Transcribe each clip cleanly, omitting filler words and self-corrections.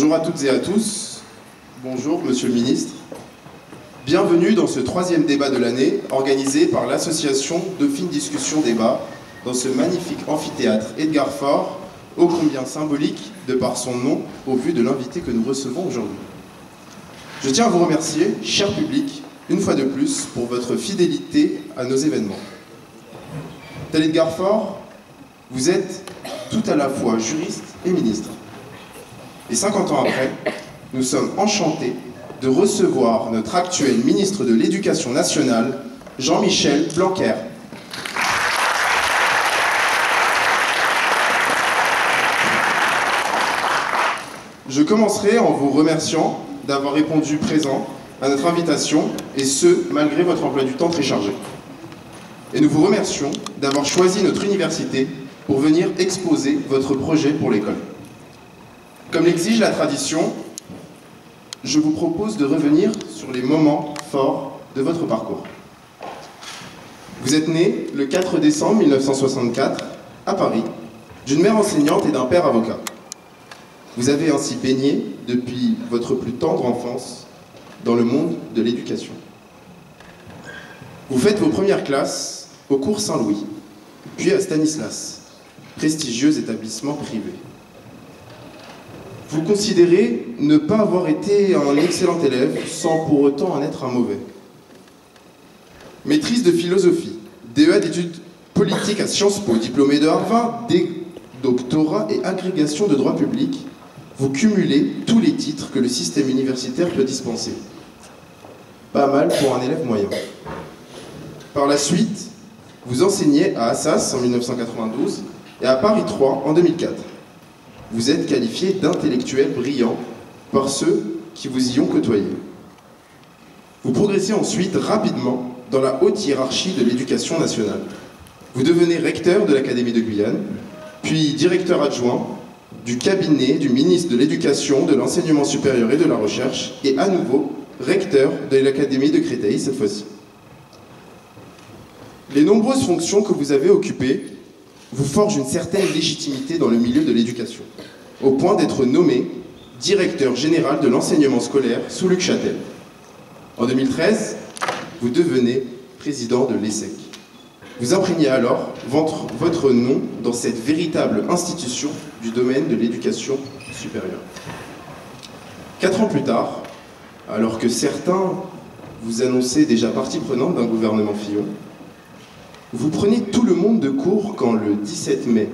Bonjour à toutes et à tous. Bonjour Monsieur le Ministre. Bienvenue dans ce troisième débat de l'année organisé par l'association Dauphine Discussion Débat dans ce magnifique amphithéâtre Edgar Faure, ô combien symbolique de par son nom au vu de l'invité que nous recevons aujourd'hui. Je tiens à vous remercier, cher public, une fois de plus pour votre fidélité à nos événements. Tel Edgar Faure, vous êtes tout à la fois juriste et ministre. Et 50 ans après, nous sommes enchantés de recevoir notre actuel ministre de l'Éducation nationale, Jean-Michel Blanquer. Je commencerai en vous remerciant d'avoir répondu présent à notre invitation, et ce, malgré votre emploi du temps très chargé. Et nous vous remercions d'avoir choisi notre université pour venir exposer votre projet pour l'école. Comme l'exige la tradition, je vous propose de revenir sur les moments forts de votre parcours. Vous êtes né le 4 décembre 1964 à Paris, d'une mère enseignante et d'un père avocat. Vous avez ainsi baigné, depuis votre plus tendre enfance, dans le monde de l'éducation. Vous faites vos premières classes au cours Saint-Louis, puis à Stanislas, prestigieux établissement privé. Vous considérez ne pas avoir été un excellent élève sans pour autant en être un mauvais. Maîtrise de philosophie, DEA d'études politiques à Sciences Po, diplômé de Harvard, doctorat et agrégation de droit public, vous cumulez tous les titres que le système universitaire peut dispenser. Pas mal pour un élève moyen. Par la suite, vous enseignez à Assas en 1992 et à Paris III en 2004. Vous êtes qualifié d'intellectuel brillant par ceux qui vous y ont côtoyé. Vous progressez ensuite rapidement dans la haute hiérarchie de l'éducation nationale. Vous devenez recteur de l'Académie de Guyane, puis directeur adjoint du cabinet du ministre de l'Éducation, de l'Enseignement supérieur et de la Recherche, et à nouveau recteur de l'Académie de Créteil cette fois-ci. Les nombreuses fonctions que vous avez occupées vous forge une certaine légitimité dans le milieu de l'éducation, au point d'être nommé directeur général de l'enseignement scolaire sous Luc Châtel. En 2013, vous devenez président de l'ESSEC. Vous imprégnez alors votre nom dans cette véritable institution du domaine de l'éducation supérieure. 4 ans plus tard, alors que certains vous annonçaient déjà partie prenante d'un gouvernement Fillon, vous prenez tout le monde de court quand, le 17 mai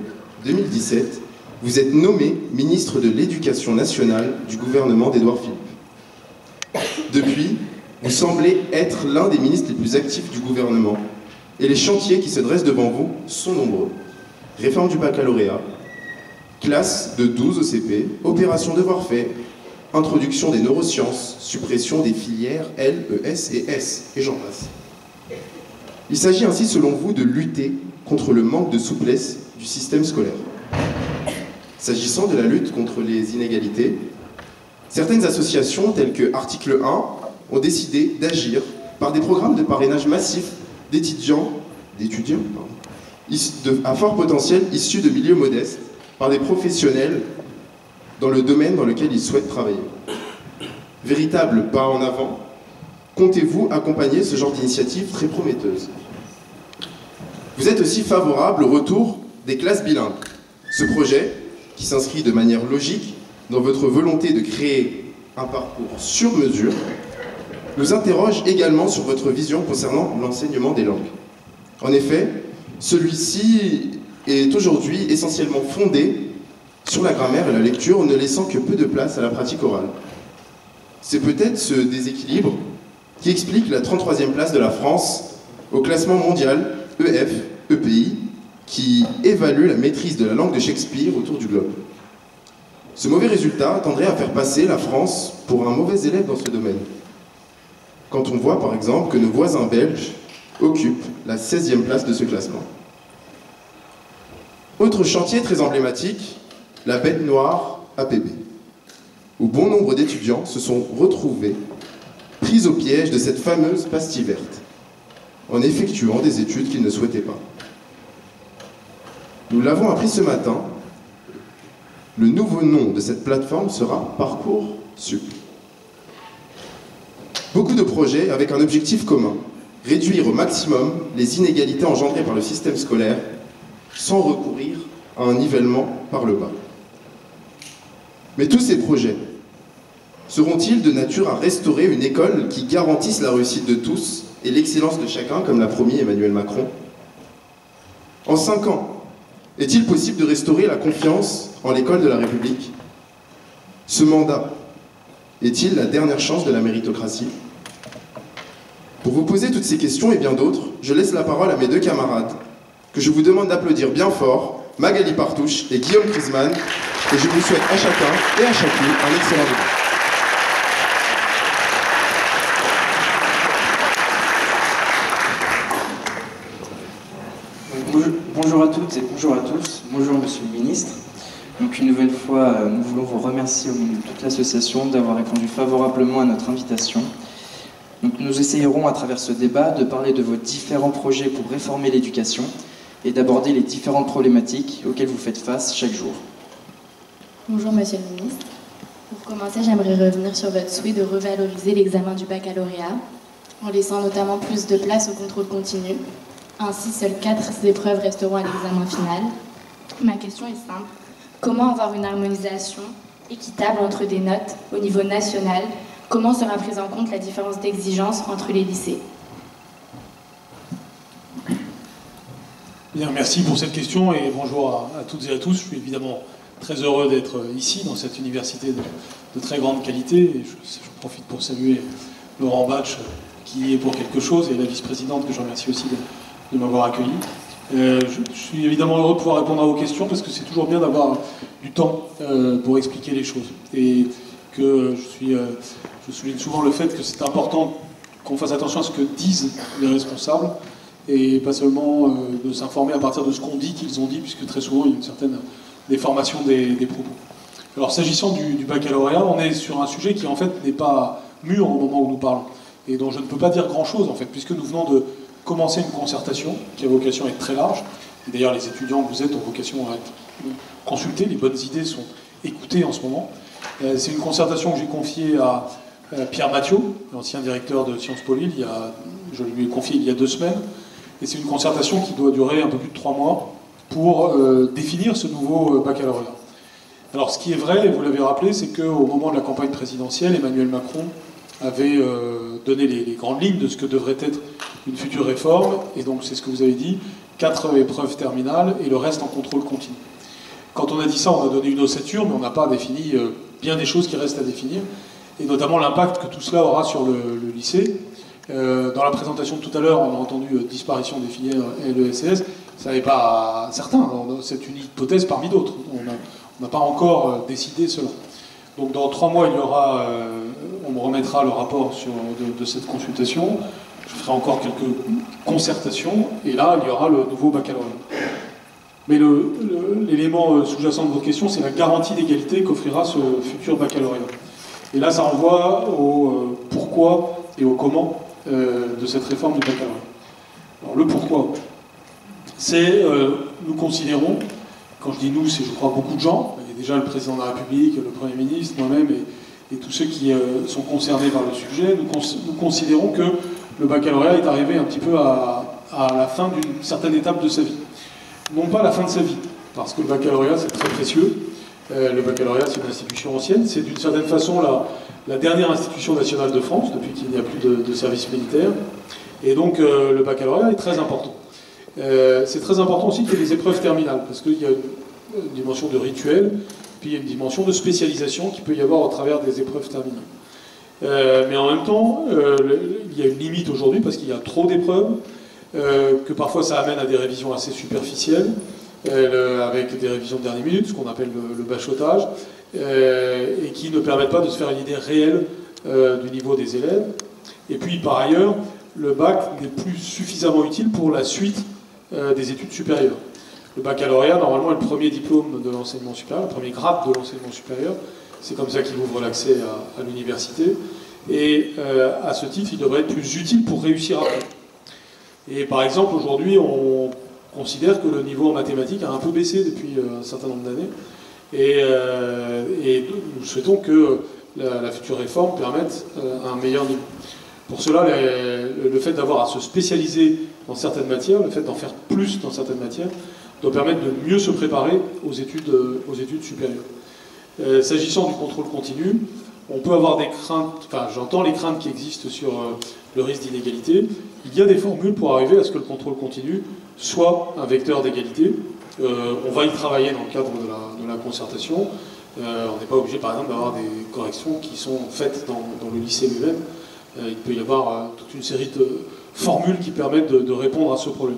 2017, vous êtes nommé ministre de l'Éducation nationale du gouvernement d'Édouard Philippe. Depuis, vous semblez être l'un des ministres les plus actifs du gouvernement, et les chantiers qui se dressent devant vous sont nombreux. Réforme du baccalauréat, classe de 12 au CP, opération devoir fait, introduction des neurosciences, suppression des filières L, E, S et S, et j'en passe. Il s'agit ainsi, selon vous, de lutter contre le manque de souplesse du système scolaire. S'agissant de la lutte contre les inégalités, certaines associations telles que Article 1 ont décidé d'agir par des programmes de parrainage massif d'étudiants à fort potentiel issus de milieux modestes par des professionnels dans le domaine dans lequel ils souhaitent travailler. Véritable pas en avant, comptez-vous accompagner ce genre d'initiative très prometteuse? Vous êtes aussi favorable au retour des classes bilingues. Ce projet, qui s'inscrit de manière logique dans votre volonté de créer un parcours sur mesure, nous interroge également sur votre vision concernant l'enseignement des langues. En effet, celui-ci est aujourd'hui essentiellement fondé sur la grammaire et la lecture, ne laissant que peu de place à la pratique orale. C'est peut-être ce déséquilibre qui explique la 33e place de la France au classement mondial EF-EPI, qui évalue la maîtrise de la langue de Shakespeare autour du globe. Ce mauvais résultat tendrait à faire passer la France pour un mauvais élève dans ce domaine. Quand on voit par exemple que nos voisins belges occupent la 16e place de ce classement. Autre chantier très emblématique, la bête noire APB, où bon nombre d'étudiants se sont retrouvés pris au piège de cette fameuse pastille verte, en effectuant des études qu'ils ne souhaitaient pas. Nous l'avons appris ce matin, Le nouveau nom de cette plateforme sera Parcoursup. Beaucoup de projets avec un objectif commun, réduire au maximum les inégalités engendrées par le système scolaire sans recourir à un nivellement par le bas. Mais tous ces projets seront-ils de nature à restaurer une école qui garantisse la réussite de tous et l'excellence de chacun, comme l'a promis Emmanuel Macron? En 5 ans, est-il possible de restaurer la confiance en l'école de la République? Ce mandat est-il la dernière chance de la méritocratie? Pour vous poser toutes ces questions et bien d'autres, je laisse la parole à mes deux camarades, que je vous demande d'applaudir bien fort, Magali Partouche et Guillaume Christman, et je vous souhaite à chacun et à chacune un excellent débat. Bonjour à toutes et bonjour à tous. Bonjour Monsieur le Ministre. Donc une nouvelle fois, nous voulons vous remercier au nom de toute l'association d'avoir répondu favorablement à notre invitation. Donc nous essayerons à travers ce débat de parler de vos différents projets pour réformer l'éducation et d'aborder les différentes problématiques auxquelles vous faites face chaque jour. Bonjour Monsieur le Ministre. Pour commencer, j'aimerais revenir sur votre souhait de revaloriser l'examen du baccalauréat en laissant notamment plus de place au contrôle continu. Ainsi, seules 4 épreuves resteront à l'examen final. Ma question est simple. Comment avoir une harmonisation équitable entre des notes au niveau national? Comment sera prise en compte la différence d'exigence entre les lycées? Bien, merci pour cette question et bonjour à toutes et à tous. Je suis évidemment très heureux d'être ici, dans cette université de très grande qualité. Et je profite pour saluer Laurent Batch, qui est pour quelque chose, et la vice-présidente, que je remercie aussi de m'avoir accueilli. Je suis évidemment heureux de pouvoir répondre à vos questions parce que c'est toujours bien d'avoir du temps pour expliquer les choses. Et que je souligne souvent le fait que c'est important qu'on fasse attention à ce que disent les responsables et pas seulement de s'informer à partir de ce qu'on dit qu'ils ont dit, puisque très souvent il y a une certaine déformation des propos. Alors s'agissant du baccalauréat, on est sur un sujet qui en fait n'est pas mûr au moment où nous parlons et dont je ne peux pas dire grand-chose en fait, puisque nous venons de commencer une concertation qui a vocation à être très large. D'ailleurs, les étudiants que vous êtes ont vocation à être consultés. Les bonnes idées sont écoutées en ce moment. C'est une concertation que j'ai confiée à Pierre Mathieu, l'ancien directeur de Sciences Po. Je lui ai confié il y a 2 semaines. Et c'est une concertation qui doit durer un peu plus de 3 mois pour définir ce nouveau baccalauréat. Alors, ce qui est vrai, vous l'avez rappelé, c'est qu'au moment de la campagne présidentielle, Emmanuel Macron avait donné les grandes lignes de ce que devrait être une future réforme, et donc c'est ce que vous avez dit, 4 épreuves terminales et le reste en contrôle continu. Quand on a dit ça, on a donné une ossature, mais on n'a pas défini bien des choses qui restent à définir, et notamment l'impact que tout cela aura sur le lycée. Dans la présentation de tout à l'heure, on a entendu disparition des filières LESS, ça n'est pas certain, c'est une hypothèse parmi d'autres, on n'a pas encore décidé cela. Donc dans 3 mois, il y aura, on me remettra le rapport de cette consultation. Je ferai encore quelques concertations, et là, il y aura le nouveau baccalauréat. Mais l'élément sous-jacent de votre question, c'est la garantie d'égalité qu'offrira ce futur baccalauréat. Et là, ça renvoie au pourquoi et au comment de cette réforme du baccalauréat. Alors, le pourquoi, c'est, nous considérons, quand je dis nous, c'est je crois beaucoup de gens, il y a déjà le président de la République, le Premier ministre, moi-même, et tous ceux qui sont concernés par le sujet, nous considérons que le baccalauréat est arrivé un petit peu à la fin d'une certaine étape de sa vie. Non pas la fin de sa vie, parce que le baccalauréat c'est très précieux. Le baccalauréat c'est une institution ancienne, c'est d'une certaine façon la dernière institution nationale de France, depuis qu'il n'y a plus de service militaire. Et donc le baccalauréat est très important. C'est très important aussi qu'il y ait des épreuves terminales, parce qu'il y a une dimension de rituel, puis il y a une dimension de spécialisation qui peut y avoir au travers des épreuves terminales. Mais en même temps, il y a une limite aujourd'hui parce qu'il y a trop d'épreuves, que parfois ça amène à des révisions assez superficielles, avec des révisions de dernière minute, ce qu'on appelle le bachotage, et qui ne permettent pas de se faire une idée réelle du niveau des élèves. Et puis par ailleurs, le bac n'est plus suffisamment utile pour la suite des études supérieures. Le baccalauréat, normalement, est le premier diplôme de l'enseignement supérieur, le premier grade de l'enseignement supérieur. C'est comme ça qu'il ouvre l'accès à l'université. Et à ce titre, il devrait être plus utile pour réussir après. Et par exemple, aujourd'hui, on considère que le niveau en mathématiques a un peu baissé depuis un certain nombre d'années. Et nous souhaitons que la future réforme permette un meilleur niveau. Pour cela, le fait d'avoir à se spécialiser dans certaines matières, le fait d'en faire plus dans certaines matières, doit permettre de mieux se préparer aux études supérieures. S'agissant du contrôle continu, on peut avoir des craintes, enfin j'entends les craintes qui existent sur le risque d'inégalité. Il y a des formules pour arriver à ce que le contrôle continu soit un vecteur d'égalité. On va y travailler dans le cadre de la concertation. On n'est pas obligé par exemple d'avoir des corrections qui sont faites dans le lycée lui-même. Il peut y avoir toute une série de formules qui permettent de répondre à ce problème.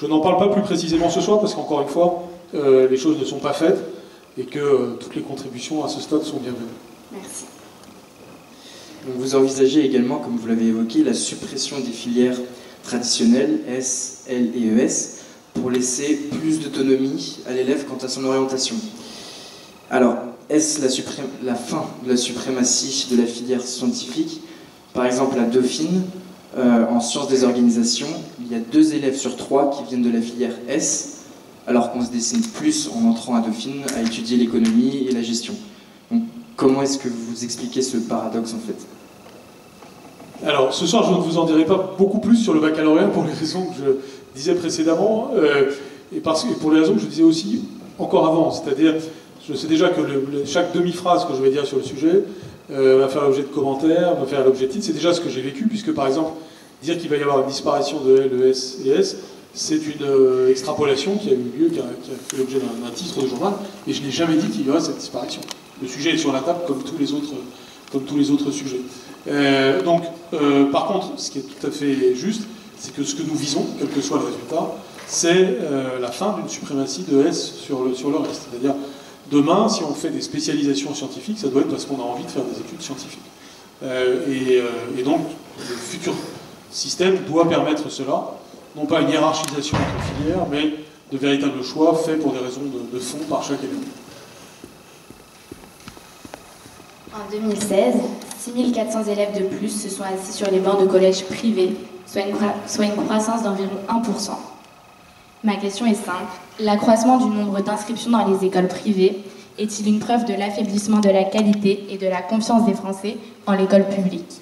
Je n'en parle pas plus précisément ce soir parce qu'encore une fois, les choses ne sont pas faites et que toutes les contributions à ce stade sont bienvenues. Merci. Donc vous envisagez également, comme vous l'avez évoqué, la suppression des filières traditionnelles S, L et ES pour laisser plus d'autonomie à l'élève quant à son orientation. Alors, est-ce la fin de la suprématie de la filière scientifique? Par exemple, à Dauphine, en sciences des organisations, il y a 2 élèves sur 3 qui viennent de la filière S, alors qu'on se destine plus en entrant à Dauphine à étudier l'économie et la gestion. Donc, comment est-ce que vous expliquez ce paradoxe en fait? Alors, ce soir, je ne vous en dirai pas beaucoup plus sur le baccalauréat pour les raisons que je disais précédemment, et pour les raisons que je disais aussi encore avant. C'est-à-dire, je sais déjà que chaque demi-phrase que je vais dire sur le sujet va faire l'objet de commentaires, va faire l'objet de titres. C'est déjà ce que j'ai vécu, puisque par exemple, dire qu'il va y avoir une disparition de L, de S et S, c'est une extrapolation qui a eu lieu, qui a fait l'objet d'un titre de journal, et je n'ai jamais dit qu'il y aurait cette disparition. Le sujet est sur la table comme tous les autres sujets. Par contre, ce qui est tout à fait juste, c'est que ce que nous visons, quel que soit le résultat, c'est la fin d'une suprématie de S sur le reste. C'est-à-dire, demain, si on fait des spécialisations scientifiques, ça doit être parce qu'on a envie de faire des études scientifiques. Et donc, le futur système doit permettre cela, non pas une hiérarchisation entre filières, mais de véritables choix faits pour des raisons de fond par chaque élève. En 2016, 6400 élèves de plus se sont assis sur les bancs de collèges privés, soit une croissance d'environ 1%. Ma question est simple. L'accroissement du nombre d'inscriptions dans les écoles privées est-il une preuve de l'affaiblissement de la qualité et de la confiance des Français en l'école publique?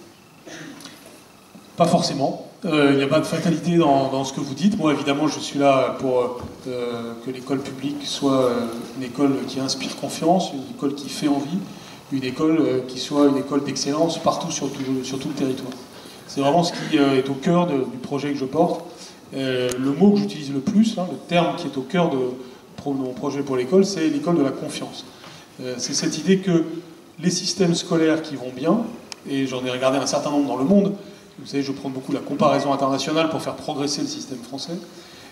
Pas forcément. Il n'y a pas de fatalité dans ce que vous dites. Moi, évidemment, je suis là pour que l'école publique soit une école qui inspire confiance, une école qui fait envie, une école qui soit une école d'excellence partout sur tout le territoire. C'est vraiment ce qui est au cœur du projet que je porte. Le mot que j'utilise le plus, le terme qui est au cœur de mon projet pour l'école, c'est l'école de la confiance. C'est cette idée que les systèmes scolaires qui vont bien, et j'en ai regardé un certain nombre dans le monde, vous savez, je prends beaucoup la comparaison internationale pour faire progresser le système français,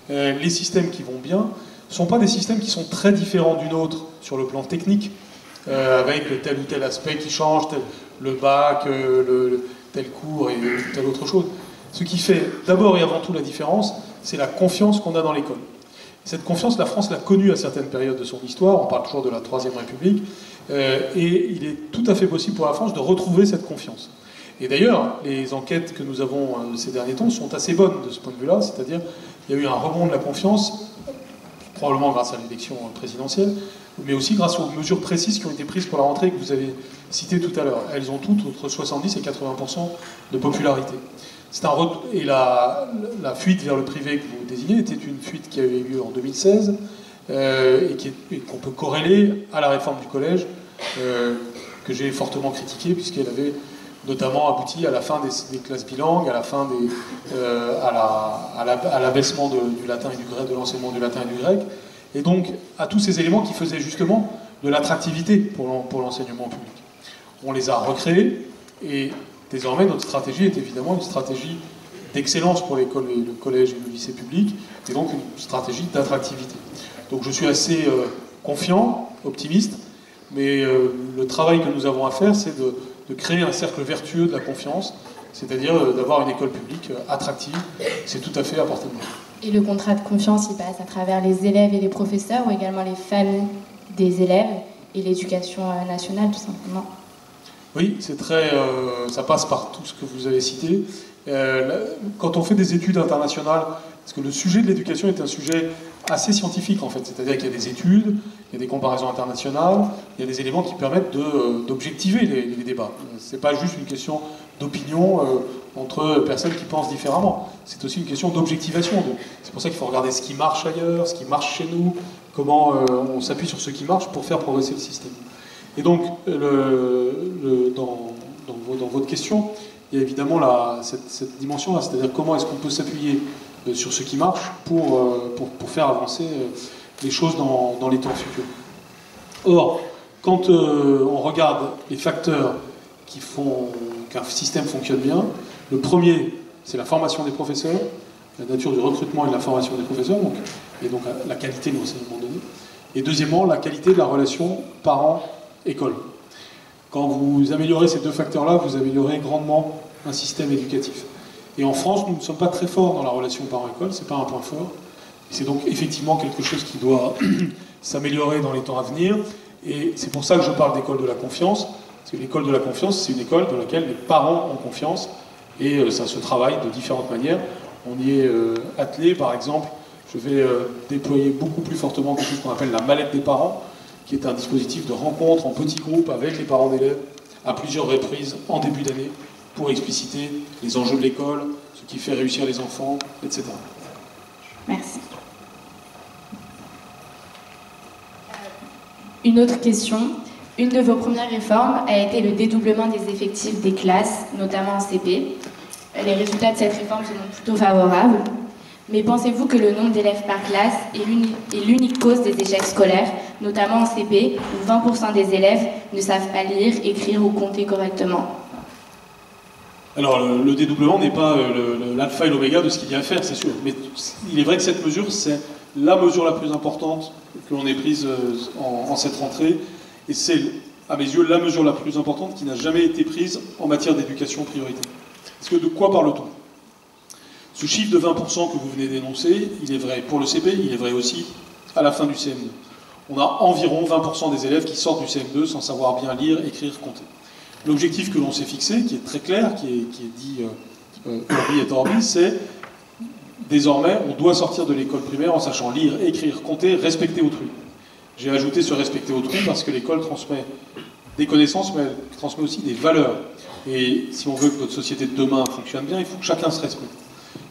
les systèmes qui vont bien ne sont pas des systèmes qui sont très différents d'une autre sur le plan technique, avec tel ou tel aspect qui change, le bac, tel cours et telle autre chose. Ce qui fait d'abord et avant tout la différence, c'est la confiance qu'on a dans l'école. Cette confiance, la France l'a connue à certaines périodes de son histoire, on parle toujours de la Troisième République, et il est tout à fait possible pour la France de retrouver cette confiance. Et d'ailleurs, les enquêtes que nous avons ces derniers temps sont assez bonnes de ce point de vue-là, c'est-à-dire il y a eu un rebond de la confiance, probablement grâce à l'élection présidentielle, mais aussi grâce aux mesures précises qui ont été prises pour la rentrée que vous avez citées tout à l'heure. Elles ont toutes entre 70 et 80% de popularité. Et la fuite vers le privé que vous désignez était une fuite qui avait eu lieu en 2016 et qu'on peut corréler à la réforme du collège que j'ai fortement critiquée puisqu'elle avait notamment abouti à la fin des classes bilangues, à la fin à l'abaissement du latin et du grec, de l'enseignement du latin et du grec, et donc à tous ces éléments qui faisaient justement de l'attractivité pour l'enseignement public. On les a recréés et désormais, notre stratégie est évidemment une stratégie d'excellence pour l'école, le collège et le lycée public, et donc une stratégie d'attractivité. Donc je suis assez confiant, optimiste, mais le travail que nous avons à faire, c'est de créer un cercle vertueux de la confiance, c'est-à-dire d'avoir une école publique attractive. C'est tout à fait à portée de main. Et le contrat de confiance, il passe à travers les élèves et les professeurs, ou également les familles des élèves et l'éducation nationale, tout simplement? Oui, c'est très, ça passe par tout ce que vous avez cité. Quand on fait des études internationales, parce que le sujet de l'éducation est un sujet assez scientifique en fait, c'est-à-dire qu'il y a des études, il y a des comparaisons internationales, il y a des éléments qui permettent d'objectiver les débats. C'est pas juste une question d'opinion entre personnes qui pensent différemment, c'est aussi une question d'objectivation. C'est pour ça qu'il faut regarder ce qui marche ailleurs, ce qui marche chez nous, comment on s'appuie sur ce qui marche pour faire progresser le système. Et donc, dans votre question, il y a évidemment cette dimension-là, c'est-à-dire comment est-ce qu'on peut s'appuyer sur ce qui marche pour faire avancer les choses dans les temps futurs. Or, quand on regarde les facteurs qui font qu'un système fonctionne bien, le premier, c'est la formation des professeurs, la nature du recrutement et de la formation des professeurs, et donc la qualité de l'enseignement donné. Et deuxièmement, la qualité de la relation parents-école. Quand vous améliorez ces deux facteurs-là, vous améliorez grandement un système éducatif. Et en France, nous ne sommes pas très forts dans la relation parent-école, c'est pas un point fort. C'est donc effectivement quelque chose qui doit s'améliorer dans les temps à venir. Et c'est pour ça que je parle d'école de la confiance. Parce que l'école de la confiance, c'est une école dans laquelle les parents ont confiance. Et ça se travaille de différentes manières. On y est attelé, par exemple. Je vais déployer beaucoup plus fortement quelque chose qu'on appelle la mallette des parents, qui est un dispositif de rencontre en petits groupes avec les parents d'élèves à plusieurs reprises en début d'année pour expliciter les enjeux de l'école, ce qui fait réussir les enfants, etc. Merci. Une autre question. Une de vos premières réformes a été le dédoublement des effectifs des classes, notamment en CP. Les résultats de cette réforme sont plutôt favorables. Mais pensez-vous que le nombre d'élèves par classe est l'unique cause des échecs scolaires, notamment en CP, où 20% des élèves ne savent pas lire, écrire ou compter correctement? Alors, le dédoublement n'est pas l'alpha et l'oméga de ce qu'il y a à faire, c'est sûr. Mais il est vrai que cette mesure, c'est la mesure la plus importante que l'on ait prise en cette rentrée. Et c'est, à mes yeux, la mesure la plus importante qui n'a jamais été prise en matière d'éducation prioritaire. Parce que de quoi parle-t-on? Ce chiffre de 20% que vous venez d'énoncer, il est vrai pour le CP, il est vrai aussi à la fin du CM2. On a environ 20% des élèves qui sortent du CM2 sans savoir bien lire, écrire, compter. L'objectif que l'on s'est fixé, qui est très clair, qui est dit hors-bi, c'est désormais, on doit sortir de l'école primaire en sachant lire, écrire, compter, respecter autrui. J'ai ajouté ce respecter autrui parce que l'école transmet des connaissances, mais elle transmet aussi des valeurs. Et si on veut que notre société de demain fonctionne bien, il faut que chacun se respecte.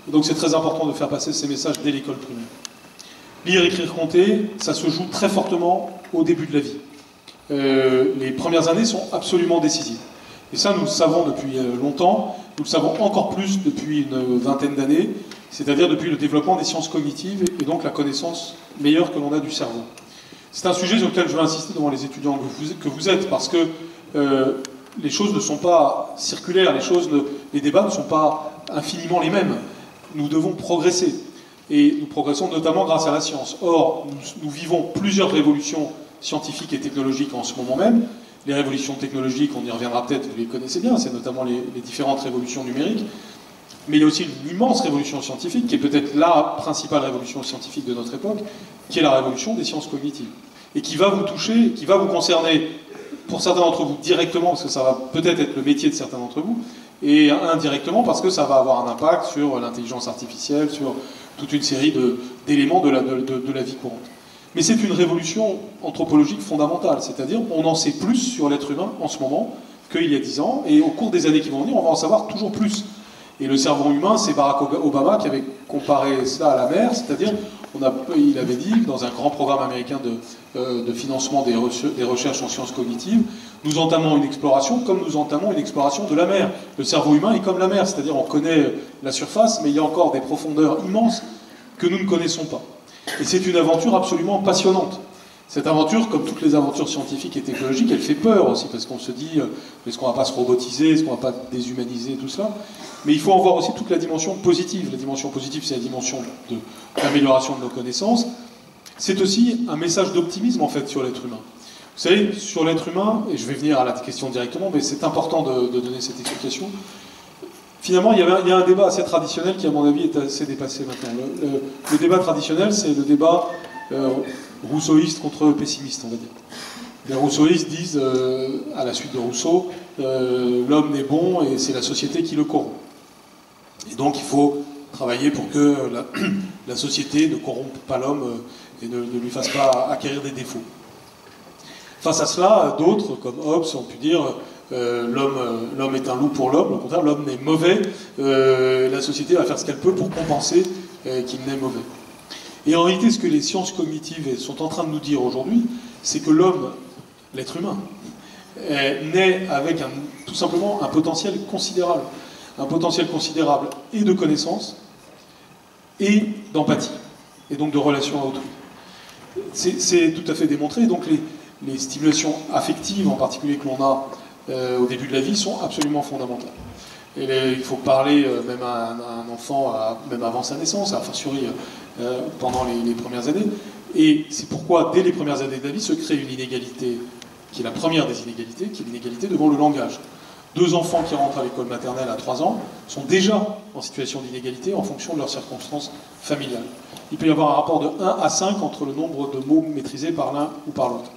Donc c'est très important de faire passer ces messages dès l'école primaire. Lire, écrire, compter, ça se joue très fortement au début de la vie. Les premières années sont absolument décisives. Et ça, nous le savons depuis longtemps, nous le savons encore plus depuis une vingtaine d'années, c'est-à-dire depuis le développement des sciences cognitives et donc la connaissance meilleure que l'on a du cerveau. C'est un sujet sur lequel je veux insister devant les étudiants que vous êtes, parce que les choses ne sont pas circulaires, les débats ne sont pas infiniment les mêmes. Nous devons progresser, et nous progressons notamment grâce à la science. Or, nous vivons plusieurs révolutions scientifiques et technologiques en ce moment même. Les révolutions technologiques, on y reviendra peut-être, vous les connaissez bien, c'est notamment les différentes révolutions numériques. Mais il y a aussi une immense révolution scientifique, qui est peut-être la principale révolution scientifique de notre époque, qui est la révolution des sciences cognitives, et qui va vous toucher, qui va vous concerner, pour certains d'entre vous directement, parce que ça va peut-être être le métier de certains d'entre vous, et indirectement parce que ça va avoir un impact sur l'intelligence artificielle, sur toute une série d'éléments de la vie courante. Mais c'est une révolution anthropologique fondamentale, c'est-à-dire on en sait plus sur l'être humain en ce moment qu'il y a 10 ans, et au cours des années qui vont venir, on va en savoir toujours plus. Et le cerveau humain, c'est Barack Obama qui avait comparé ça à la mer, c'est-à-dire il avait dit, dans un grand programme américain de financement des recherches en sciences cognitives, nous entamons une exploration comme nous entamons une exploration de la mer. Le cerveau humain est comme la mer, c'est-à-dire on connaît la surface, mais il y a encore des profondeurs immenses que nous ne connaissons pas. Et c'est une aventure absolument passionnante. Cette aventure, comme toutes les aventures scientifiques et technologiques, elle fait peur aussi, parce qu'on se dit, est-ce qu'on ne va pas se robotiser, est-ce qu'on ne va pas déshumaniser, tout cela. Mais il faut en voir aussi toute la dimension positive. La dimension positive, c'est la dimension de l'amélioration de nos connaissances. C'est aussi un message d'optimisme, en fait, sur l'être humain. Vous savez, sur l'être humain, et je vais venir à la question directement, mais c'est important de donner cette explication. Finalement, il y a un débat assez traditionnel qui, à mon avis, est assez dépassé maintenant. Le débat traditionnel, c'est le débat rousseauiste contre pessimiste, on va dire. Les rousseauistes disent, à la suite de Rousseau, l'homme n'est bon et c'est la société qui le corrompt. Et donc il faut travailler pour que la société ne corrompe pas l'homme et ne lui fasse pas acquérir des défauts. Face à cela, d'autres, comme Hobbes, ont pu dire l'homme est un loup pour l'homme, au contraire, l'homme n'est mauvais, la société va faire ce qu'elle peut pour compenser qu'il n'est mauvais. Et en réalité, ce que les sciences cognitives sont en train de nous dire aujourd'hui, c'est que l'homme, l'être humain, naît avec tout simplement un potentiel considérable. Un potentiel considérable et de connaissances, et d'empathie, et donc de relation à autrui. C'est tout à fait démontré, donc les stimulations affectives, en particulier que l'on a au début de la vie, sont absolument fondamentales. Et il faut parler même à un enfant, même avant sa naissance, à fortiori pendant les premières années, et c'est pourquoi, dès les premières années de la vie, se crée une inégalité, qui est la première des inégalités, qui est l'inégalité devant le langage. Deux enfants qui rentrent à l'école maternelle à 3 ans sont déjà en situation d'inégalité en fonction de leurs circonstances familiales. Il peut y avoir un rapport de 1 à 5 entre le nombre de mots maîtrisés par l'un ou par l'autre.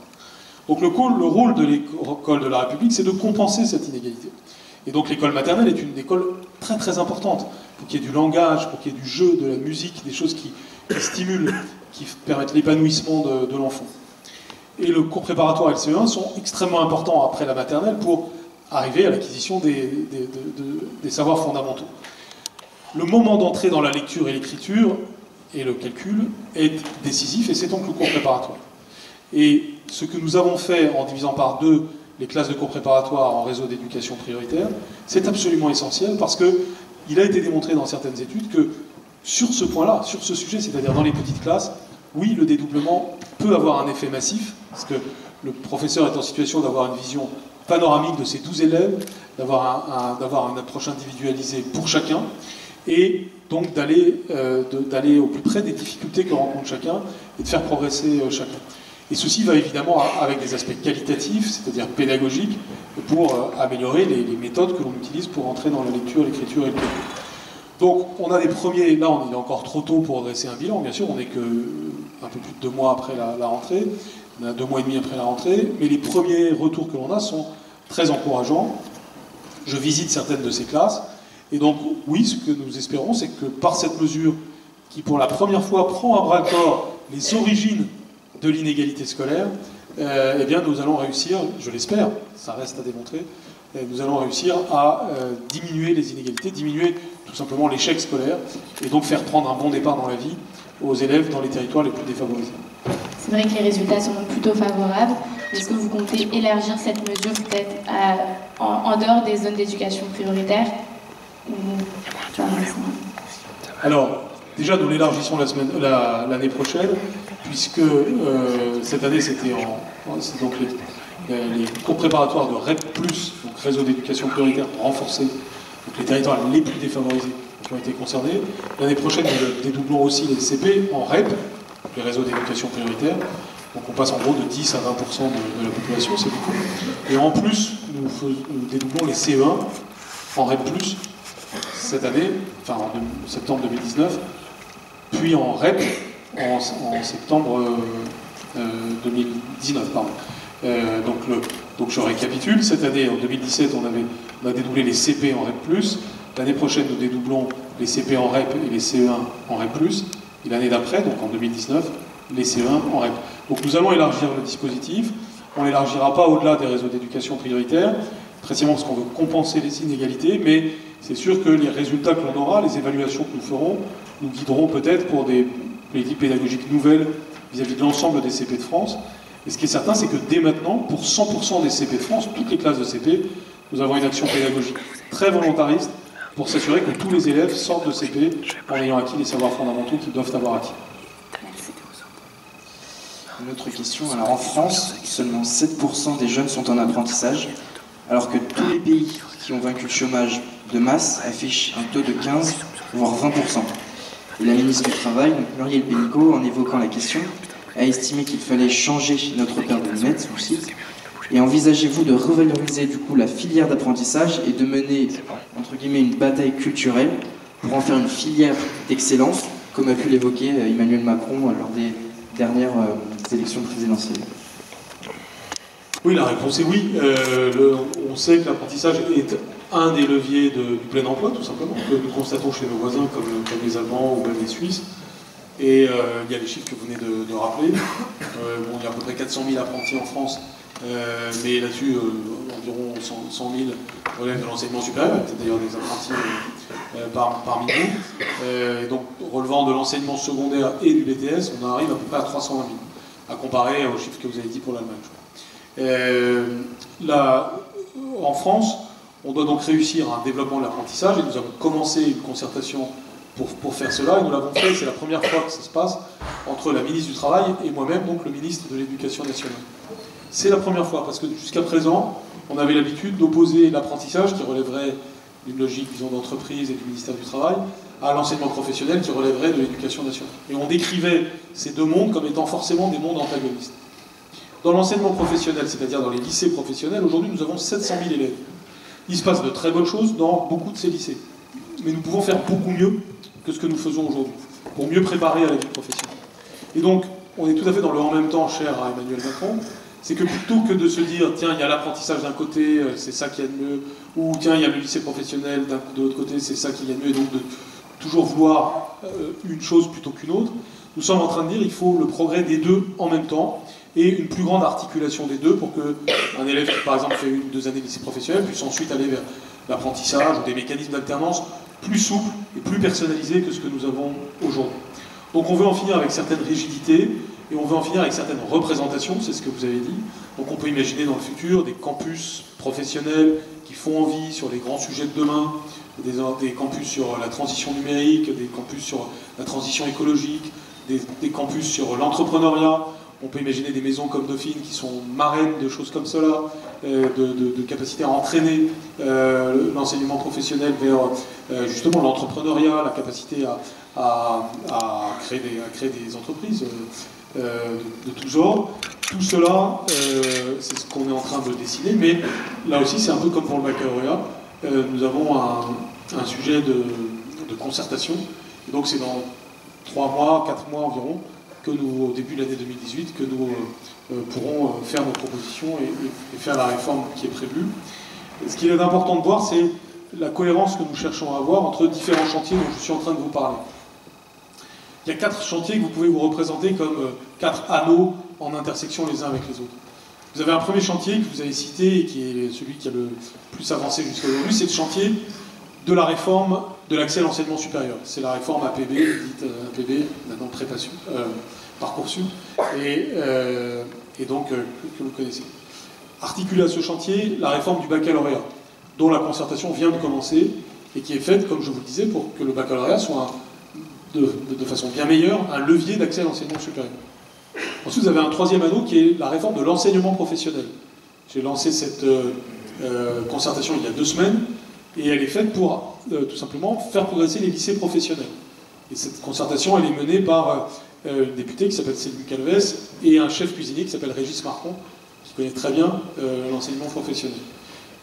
Donc le rôle de l'école de la République, c'est de compenser cette inégalité. Et donc l'école maternelle est une école très très importante pour qu'il y ait du langage, pour qu'il y ait du jeu, de la musique, des choses qui stimulent, qui permettent l'épanouissement de l'enfant. Et le cours préparatoire et le CE1 sont extrêmement importants après la maternelle pour arriver à l'acquisition des savoirs fondamentaux. Le moment d'entrée dans la lecture et l'écriture et le calcul est décisif, et c'est donc le cours préparatoire. Et ce que nous avons fait en divisant par deux les classes de cours préparatoire en réseau d'éducation prioritaire, c'est absolument essentiel parce qu'il a été démontré dans certaines études que sur ce point-là, sur ce sujet, c'est-à-dire dans les petites classes, oui, le dédoublement peut avoir un effet massif, parce que le professeur est en situation d'avoir une vision panoramique de ses 12 élèves, d'avoir une approche individualisée pour chacun, et donc d'aller au plus près des difficultés que rencontre chacun, et de faire progresser chacun. Et ceci va évidemment avec des aspects qualitatifs, c'est-à-dire pédagogiques, pour améliorer les méthodes que l'on utilise pour entrer dans la lecture, l'écriture et le calcul. Donc on a des premiers, là il est encore trop tôt pour dresser un bilan, bien sûr, on n'est que un peu plus de 2 mois après la rentrée, on a 2 mois et demi après la rentrée, mais les premiers retours que l'on a sont très encourageants. Je visite certaines de ces classes, et donc oui, ce que nous espérons, c'est que par cette mesure, qui pour la première fois prend à bras-le-corps les origines de l'inégalité scolaire, eh bien nous allons réussir, je l'espère, ça reste à démontrer, nous allons réussir à diminuer les inégalités, diminuer tout simplement l'échec scolaire, et donc faire prendre un bon départ dans la vie aux élèves dans les territoires les plus défavorisés. C'est vrai que les résultats sont plutôt favorables. Est-ce que vous comptez élargir cette mesure peut-être en dehors des zones d'éducation prioritaire? Alors, déjà nous l'élargissons l'année prochaine, puisque cette année c'était donc les cours préparatoires de REP+, donc réseau d'éducation prioritaire renforcé, donc les territoires les plus défavorisés qui ont été concernés. L'année prochaine, nous dédoublons aussi les CP en REP, les réseaux d'éducation prioritaire. Donc on passe en gros de 10 à 20% de la population, c'est beaucoup. Et en plus, nous dédoublons les CE1 en REP+, cette année, enfin en septembre 2019, puis en REP en septembre 2019, pardon. Donc je récapitule, cette année, en 2017, on a dédoublé les CP en REP+, l'année prochaine, nous dédoublons les CP en REP et les CE1 en REP+, et l'année d'après, donc en 2019, les CE1 en REP. Donc nous allons élargir le dispositif, on ne l'élargira pas au-delà des réseaux d'éducation prioritaire, précisément parce qu'on veut compenser les inégalités, mais c'est sûr que les résultats que l'on aura, les évaluations que nous ferons, nous guideront peut-être pour des politiques pédagogiques nouvelles vis-à-vis de l'ensemble des CP de France. Et ce qui est certain, c'est que dès maintenant, pour 100% des CP de France, toutes les classes de CP, nous avons une action pédagogique très volontariste pour s'assurer que tous les élèves sortent de CP en ayant acquis les savoirs fondamentaux qu'ils doivent avoir acquis. Une autre question, alors en France, seulement 7% des jeunes sont en apprentissage, alors que tous les pays qui ont vaincu le chômage de masse affichent un taux de 15, voire 20%. Et la ministre du Travail, Muriel Pénicaud, en évoquant la question, a estimé qu'il fallait changer notre paramètre aussi. Et envisagez-vous de revaloriser du coup la filière d'apprentissage et de mener entre guillemets une bataille culturelle pour en faire une filière d'excellence, comme a pu l'évoquer Emmanuel Macron lors des dernières élections présidentielles? Oui, la réponse est oui. On sait que l'apprentissage est un des leviers du plein emploi, tout simplement, que nous constatons chez nos voisins comme les Allemands ou même les Suisses. Et il y a les chiffres que vous venez de rappeler. Bon, il y a à peu près 400 000 apprentis en France, mais là-dessus, environ 100 000 relèvent de l'enseignement supérieur, d'ailleurs des apprentis parmi nous. Donc, relevant de l'enseignement secondaire et du BTS, on arrive à peu près à 320 000, à comparer aux chiffres que vous avez dit pour l'Allemagne. Là, en France, on doit donc réussir un développement de l'apprentissage, et nous avons commencé une concertation pour faire cela, et nous l'avons fait, c'est la première fois que ça se passe, entre la ministre du Travail et moi-même, donc le ministre de l'Éducation nationale. C'est la première fois, parce que jusqu'à présent, on avait l'habitude d'opposer l'apprentissage, qui relèverait d'une logique, disons, d'entreprise et du ministère du Travail, à l'enseignement professionnel, qui relèverait de l'Éducation nationale. Et on décrivait ces deux mondes comme étant forcément des mondes antagonistes. Dans l'enseignement professionnel, c'est-à-dire dans les lycées professionnels, aujourd'hui nous avons 700 000 élèves. Il se passe de très bonnes choses dans beaucoup de ces lycées. Mais nous pouvons faire beaucoup mieux que ce que nous faisons aujourd'hui, pour mieux préparer à la vie professionnelle. Et donc, on est tout à fait dans le « en même temps » cher à Emmanuel Macron, c'est que plutôt que de se dire « tiens, il y a l'apprentissage d'un côté, c'est ça qui est de mieux », ou « tiens, il y a le lycée professionnel de l'autre côté, c'est ça qui est de mieux », et donc de toujours vouloir une chose plutôt qu'une autre, nous sommes en train de dire qu'il faut le progrès des deux en même temps, et une plus grande articulation des deux pour qu'un élève qui, par exemple, fait une ou deux années de lycée professionnel puisse ensuite aller vers l'apprentissage ou des mécanismes d'alternance plus souples et plus personnalisés que ce que nous avons aujourd'hui. Donc on veut en finir avec certaines rigidités et on veut en finir avec certaines représentations, c'est ce que vous avez dit. Donc on peut imaginer dans le futur des campus professionnels qui font envie sur les grands sujets de demain, des campus sur la transition numérique, des campus sur la transition écologique, des campus sur l'entrepreneuriat. On peut imaginer des maisons comme Dauphine qui sont marraines de choses comme cela, de capacité à entraîner l'enseignement professionnel vers justement l'entrepreneuriat, la capacité à créer des entreprises de tous genres. Tout cela, c'est ce qu'on est en train de dessiner, mais là aussi c'est un peu comme pour le baccalauréat. Nous avons un sujet de concertation, et donc c'est dans 3 mois, 4 mois environ, que nous, au début de l'année 2018, que nous pourrons faire nos propositions et faire la réforme qui est prévue. Et ce qu'il est important de voir, c'est la cohérence que nous cherchons à avoir entre différents chantiers dont je suis en train de vous parler. Il y a 4 chantiers que vous pouvez vous représenter comme 4 anneaux en intersection les uns avec les autres. Vous avez un premier chantier que vous avez cité et qui est celui qui a le plus avancé jusqu'à aujourd'hui, c'est le chantier de la réforme de l'accès à l'enseignement supérieur. C'est la réforme APB, dite APB, maintenant Parcoursup, et donc que vous connaissez. Articule à ce chantier la réforme du baccalauréat, dont la concertation vient de commencer, et qui est faite, comme je vous le disais, pour que le baccalauréat soit, de façon bien meilleure, un levier d'accès à l'enseignement supérieur. Ensuite, vous avez un troisième anneau qui est la réforme de l'enseignement professionnel. J'ai lancé cette concertation il y a 2 semaines, et elle est faite pour, tout simplement, faire progresser les lycées professionnels. Et cette concertation, elle est menée par une députée qui s'appelle Céline Calves et un chef cuisinier qui s'appelle Régis Marcon, qui connaît très bien l'enseignement professionnel.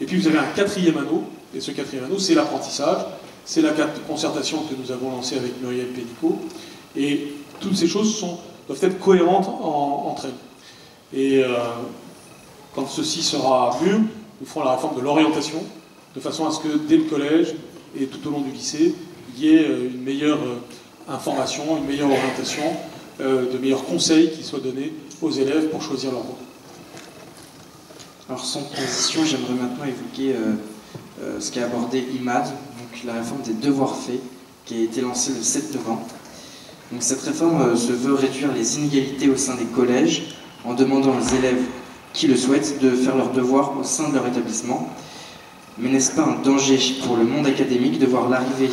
Et puis vous avez un quatrième anneau, et ce quatrième anneau, c'est l'apprentissage, c'est la concertation que nous avons lancée avec Muriel Pénicaud, et toutes ces choses doivent être cohérentes entre elles. Et quand ceci sera mûr, nous ferons la réforme de l'orientation, de façon à ce que dès le collège et tout au long du lycée, il y ait une meilleure information, une meilleure orientation, de meilleurs conseils qui soient donnés aux élèves pour choisir leur voie. Alors sans transition, j'aimerais maintenant évoquer ce qu'a abordé IMAD, donc la réforme des devoirs faits, qui a été lancée le 7 novembre. Donc cette réforme se veut réduire les inégalités au sein des collèges en demandant aux élèves qui le souhaitent de faire leurs devoirs au sein de leur établissement. Mais n'est-ce pas un danger pour le monde académique de voir l'arrivée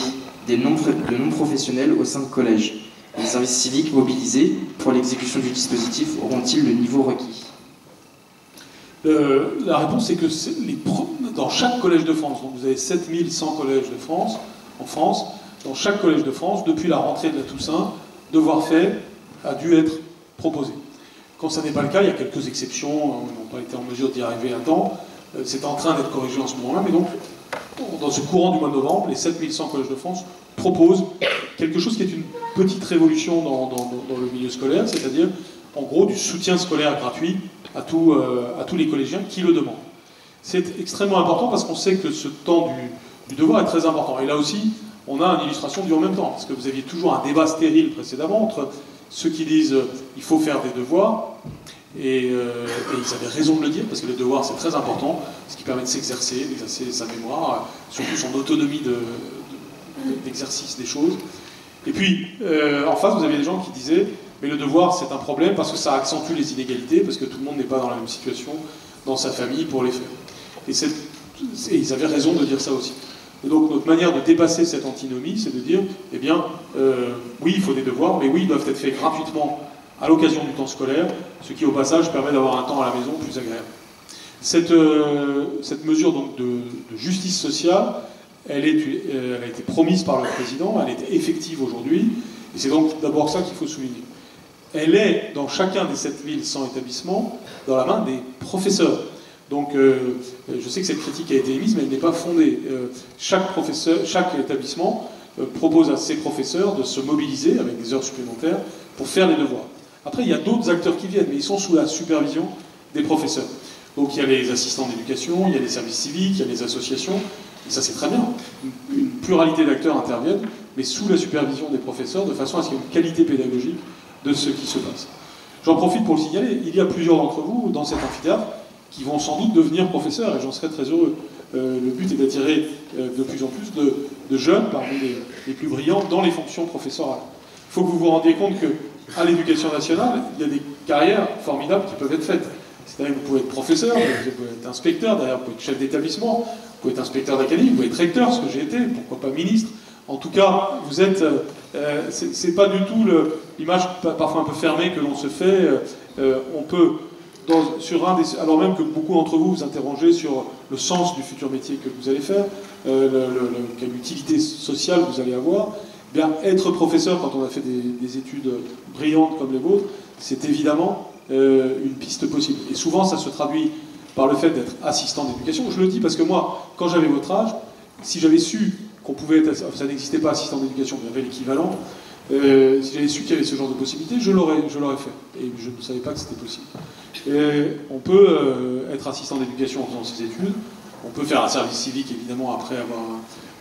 des non-professionnels au sein de collèges? Les services civiques mobilisés pour l'exécution du dispositif auront-ils le niveau requis? La réponse est que dans chaque collège de France, donc vous avez 7100 collèges de France, en France, dans chaque collège de France, depuis la rentrée de la Toussaint, devoir fait a dû être proposé. Quand ça n'est pas le cas, il y a quelques exceptions, on n'a pas été en mesure d'y arriver à temps. C'est en train d'être corrigé en ce moment-là, mais donc, dans ce courant du mois de novembre, les 7100 collèges de France proposent quelque chose qui est une petite révolution dans le milieu scolaire, c'est-à-dire, en gros, du soutien scolaire gratuit à tous les collégiens qui le demandent. C'est extrêmement important parce qu'on sait que ce temps du devoir est très important. Et là aussi, on a une illustration du en même temps, parce que vous aviez toujours un débat stérile précédemment entre ceux qui disent il faut faire des devoirs, et ils avaient raison de le dire, parce que le devoir c'est très important, ce qui permet de s'exercer, d'exercer sa mémoire, surtout son autonomie d'exercice des choses. Et puis, en face, vous aviez des gens qui disaient mais le devoir c'est un problème parce que ça accentue les inégalités, parce que tout le monde n'est pas dans la même situation dans sa famille pour les faire. Et ils avaient raison de dire ça aussi. Et donc notre manière de dépasser cette antinomie, c'est de dire, eh bien, oui, il faut des devoirs, mais oui, ils doivent être faits gratuitement à l'occasion du temps scolaire, ce qui, au passage, permet d'avoir un temps à la maison plus agréable. Cette mesure donc, de justice sociale, elle a été promise par le président, elle est effective aujourd'hui, et c'est donc d'abord ça qu'il faut souligner. Elle est, dans chacun des 7100 établissements, dans la main des professeurs. Donc, je sais que cette critique a été émise, mais elle n'est pas fondée. Chaque établissement propose à ses professeurs de se mobiliser avec des heures supplémentaires pour faire les devoirs. Après, il y a d'autres acteurs qui viennent, mais ils sont sous la supervision des professeurs. Donc, il y a les assistants d'éducation, il y a les services civiques, il y a les associations, et ça, c'est très bien. Une pluralité d'acteurs interviennent, mais sous la supervision des professeurs, de façon à ce qu'il y ait une qualité pédagogique de ce qui se passe. J'en profite pour le signaler, il y a plusieurs d'entre vous dans cet amphithéâtre qui vont sans doute devenir professeurs, et j'en serais très heureux. Le but est d'attirer de plus en plus de jeunes, parmi les plus brillants, dans les fonctions professorales. Il faut que vous vous rendiez compte qu'à l'éducation nationale, il y a des carrières formidables qui peuvent être faites. C'est-à-dire que vous pouvez être professeur, vous pouvez être inspecteur, derrière vous pouvez être chef d'établissement, vous pouvez être inspecteur d'académie, vous pouvez être recteur, ce que j'ai été, pourquoi pas ministre. En tout cas, vous êtes... c'est pas du tout l'image parfois un peu fermée que l'on se fait. On peut... alors même que beaucoup d'entre vous vous interrogez sur le sens du futur métier que vous allez faire, quelle utilité sociale vous allez avoir, eh bien, être professeur quand on a fait des études brillantes comme les vôtres, c'est évidemment une piste possible. Et souvent, ça se traduit par le fait d'être assistant d'éducation. Je le dis parce que moi, quand j'avais votre âge, si j'avais su qu'on pouvait être... ça n'existait pas assistant d'éducation, mais il y avait l'équivalent. Si j'avais su qu'il y avait ce genre de possibilité, je l'aurais fait. Et je ne savais pas que c'était possible. Et on peut être assistant d'éducation en faisant ses études, on peut faire un service civique évidemment après avoir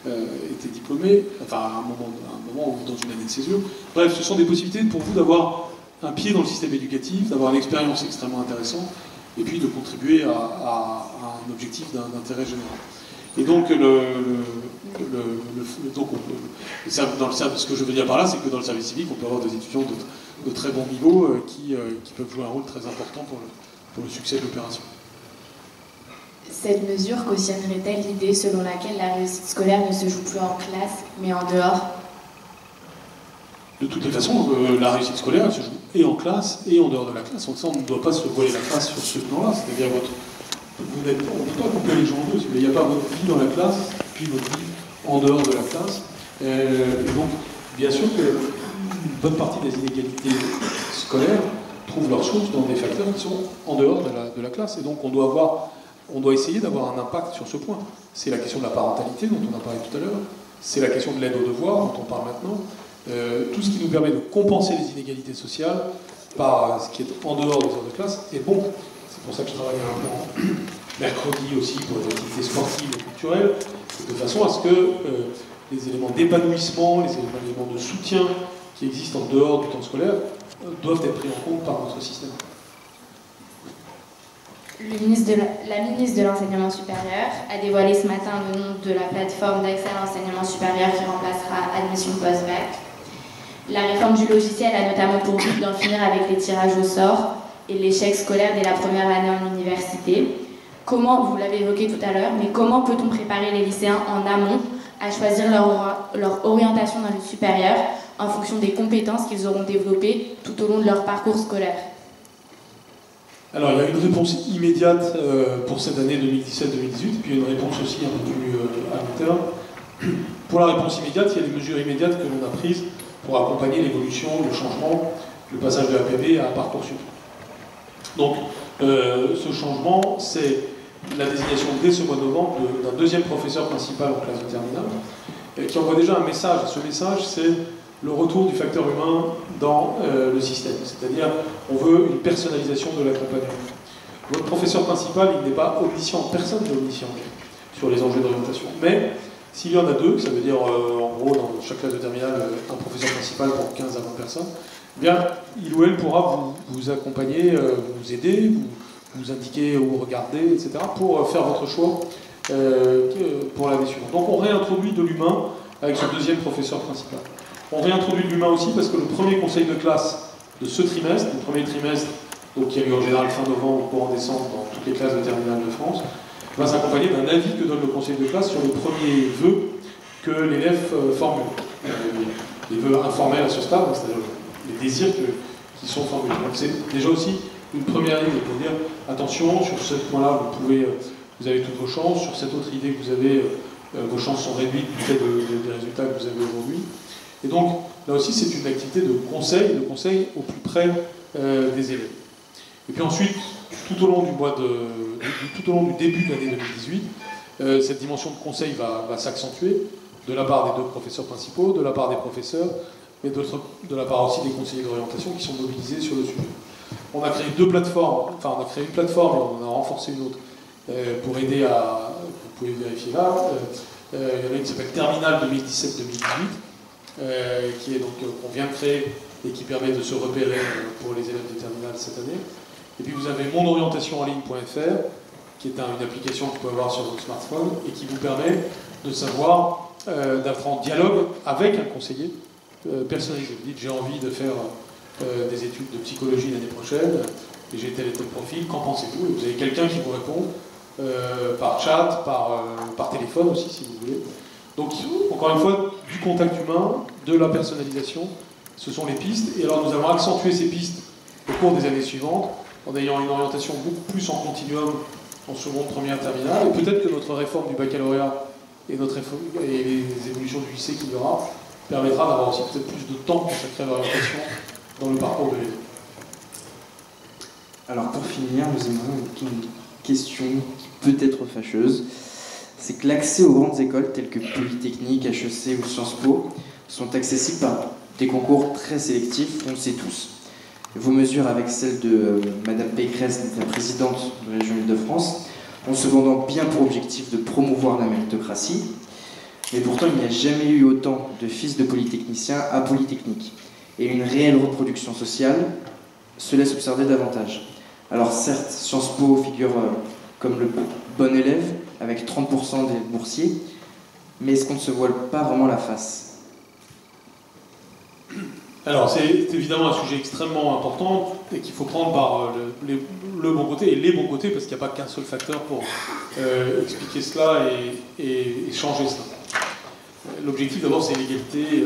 été diplômé, enfin à un moment ou dans une année de césure. Bref, ce sont des possibilités pour vous d'avoir un pied dans le système éducatif, d'avoir une expérience extrêmement intéressante, et puis de contribuer à un objectif d'intérêt général. Et donc, ce que je veux dire par là, c'est que dans le service civique, on peut avoir des étudiants de très bon niveau qui peuvent jouer un rôle très important pour le succès de l'opération. Cette mesure cautionnerait-elle l'idée selon laquelle la réussite scolaire ne se joue plus en classe, mais en dehors? De toutes les façons, la réussite scolaire elle se joue et en classe et en dehors de la classe. Donc ça, on ne doit pas se voiler la classe sur ce plan-là, c'est-à-dire votre... On ne peut pas couper les gens en deux, il n'y a pas votre vie dans la classe, puis votre vie en dehors de la classe. Et donc, bien sûr qu'une bonne partie des inégalités scolaires trouvent leur source dans des facteurs qui sont en dehors de la classe. Et donc, on doit essayer d'avoir un impact sur ce point. C'est la question de la parentalité dont on a parlé tout à l'heure, c'est la question de l'aide aux devoirs dont on parle maintenant. Tout ce qui nous permet de compenser les inégalités sociales par ce qui est en dehors des heures de classe est bon. C'est pour ça que je travaille un peu mercredi aussi pour les activités sportives et culturelles, de façon à ce que les éléments d'épanouissement, les éléments de soutien qui existent en dehors du temps scolaire doivent être pris en compte par notre système. La ministre de l'Enseignement supérieur a dévoilé ce matin le nom de la plateforme d'accès à l'enseignement supérieur qui remplacera Admission Post-Bac. La réforme du logiciel a notamment pour but d'en finir avec les tirages au sort et l'échec scolaire dès la première année en université. Comment, vous l'avez évoqué tout à l'heure, mais comment peut-on préparer les lycéens en amont à choisir leur orientation dans le supérieur en fonction des compétences qu'ils auront développées tout au long de leur parcours scolaire? Alors, il y a une réponse immédiate pour cette année 2017-2018, puis une réponse aussi un peu plus à long terme. Pour la réponse immédiate, il y a des mesures immédiates que l'on a prises pour accompagner l'évolution, le changement, le passage de l'APB à Parcoursup. Donc, ce changement, c'est la désignation dès ce mois de novembre d'un deuxième professeur principal en classe de terminale, qui envoie déjà un message. Ce message, c'est le retour du facteur humain dans le système. C'est-à-dire, on veut une personnalisation de l'accompagnement. Votre professeur principal, il n'est pas omniscient, personne n'est omniscient sur les enjeux d'orientation. Mais s'il y en a deux, ça veut dire en gros dans chaque classe de terminale, un professeur principal pour 15 à 20 personnes, eh bien, il ou elle pourra vous accompagner, vous aider, vous indiquer où regarder, etc. pour faire votre choix pour l'année suivante. Donc on réintroduit de l'humain avec ce deuxième professeur principal. On réintroduit de l'humain aussi parce que le premier conseil de classe de ce trimestre, le premier trimestre, donc qui a lieu en général fin novembre ou courant décembre dans toutes les classes de terminale de France, va s'accompagner d'un avis que donne le conseil de classe sur les premiers vœux que l'élève formule. Les vœux informels à ce stade, c'est-à-dire les désirs qui sont formulés. Donc c'est déjà aussi une première idée pour dire attention, sur ce point-là, vous avez toutes vos chances, sur cette autre idée que vous avez, vos chances sont réduites du fait des résultats que vous avez aujourd'hui. Et donc là aussi c'est une activité de conseil au plus près des élèves. Et puis ensuite, tout au long du début de l'année 2018, cette dimension de conseil va s'accentuer de la part des deux professeurs principaux, de la part des professeurs, mais de la part aussi des conseillers d'orientation qui sont mobilisés sur le sujet. On a créé deux plateformes, enfin on a créé une plateforme et on en a renforcé une autre pour aider à, vous pouvez vérifier là, il y en a une qui s'appelle Terminal 2017-2018, qui est donc qu'on vient de créer et qui permet de se repérer pour les élèves de terminale cette année. Et puis vous avez monorientationenligne.fr, qui est une application que vous pouvez avoir sur votre smartphone et qui vous permet de savoir, d'être en dialogue avec un conseiller personnalisé. Vous dites j'ai envie de faire des études de psychologie l'année prochaine, et j'ai tel et tel profil, qu'en pensez-vous? Et vous avez quelqu'un qui vous répond par chat, par téléphone aussi si vous voulez. Donc encore une fois, du contact humain, de la personnalisation, ce sont les pistes. Et alors nous avons accentué ces pistes au cours des années suivantes, en ayant une orientation beaucoup plus en continuum en seconde, première, terminale. Et peut-être que notre réforme du baccalauréat et les évolutions du lycée qu'il y aura permettra d'avoir aussi peut-être plus de temps consacré à l'orientation dans le parcours de l'élève. Alors pour finir, nous avons une question qui peut être fâcheuse. C'est que l'accès aux grandes écoles telles que Polytechnique, HEC ou Sciences Po sont accessibles par des concours très sélectifs, on le sait tous. Vos mesures avec celles de Madame Pécresse, la présidente de la région Île-de-France, ont cependant bien pour objectif de promouvoir la méritocratie, mais pourtant il n'y a jamais eu autant de fils de polytechniciens à Polytechnique, et une réelle reproduction sociale se laisse observer davantage. Alors certes, Sciences Po figure comme le bon élève, avec 30% des boursiers, mais est-ce qu'on ne se voile pas vraiment la face? Alors c'est évidemment un sujet extrêmement important et qu'il faut prendre par le bon côté et les bons côtés, parce qu'il n'y a pas qu'un seul facteur pour expliquer cela et changer cela. L'objectif d'abord c'est l'égalité,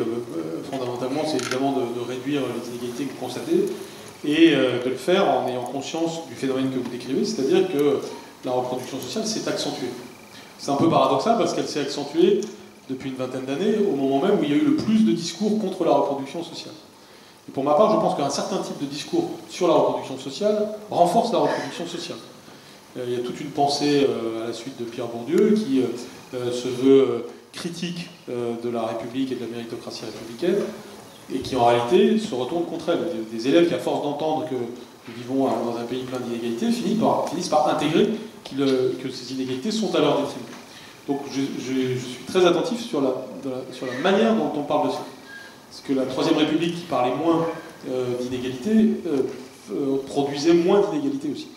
fondamentalement c'est évidemment de réduire les inégalités que vous constatez et de le faire en ayant conscience du phénomène que vous décrivez, c'est-à-dire que la reproduction sociale s'est accentuée. C'est un peu paradoxal parce qu'elle s'est accentuée depuis une vingtaine d'années, au moment même où il y a eu le plus de discours contre la reproduction sociale. Et pour ma part, je pense qu'un certain type de discours sur la reproduction sociale renforce la reproduction sociale. Il y a toute une pensée à la suite de Pierre Bourdieu qui se veut critique de la République et de la méritocratie républicaine et qui en réalité se retourne contre elle. Des élèves qui, à force d'entendre que nous vivons dans un pays plein d'inégalités, finissent par intégrer que ces inégalités sont à leur détriment. Donc je suis très attentif sur la manière dont on parle de ça. Parce que la Troisième République, qui parlait moins d'inégalités, produisait moins d'inégalités aussi.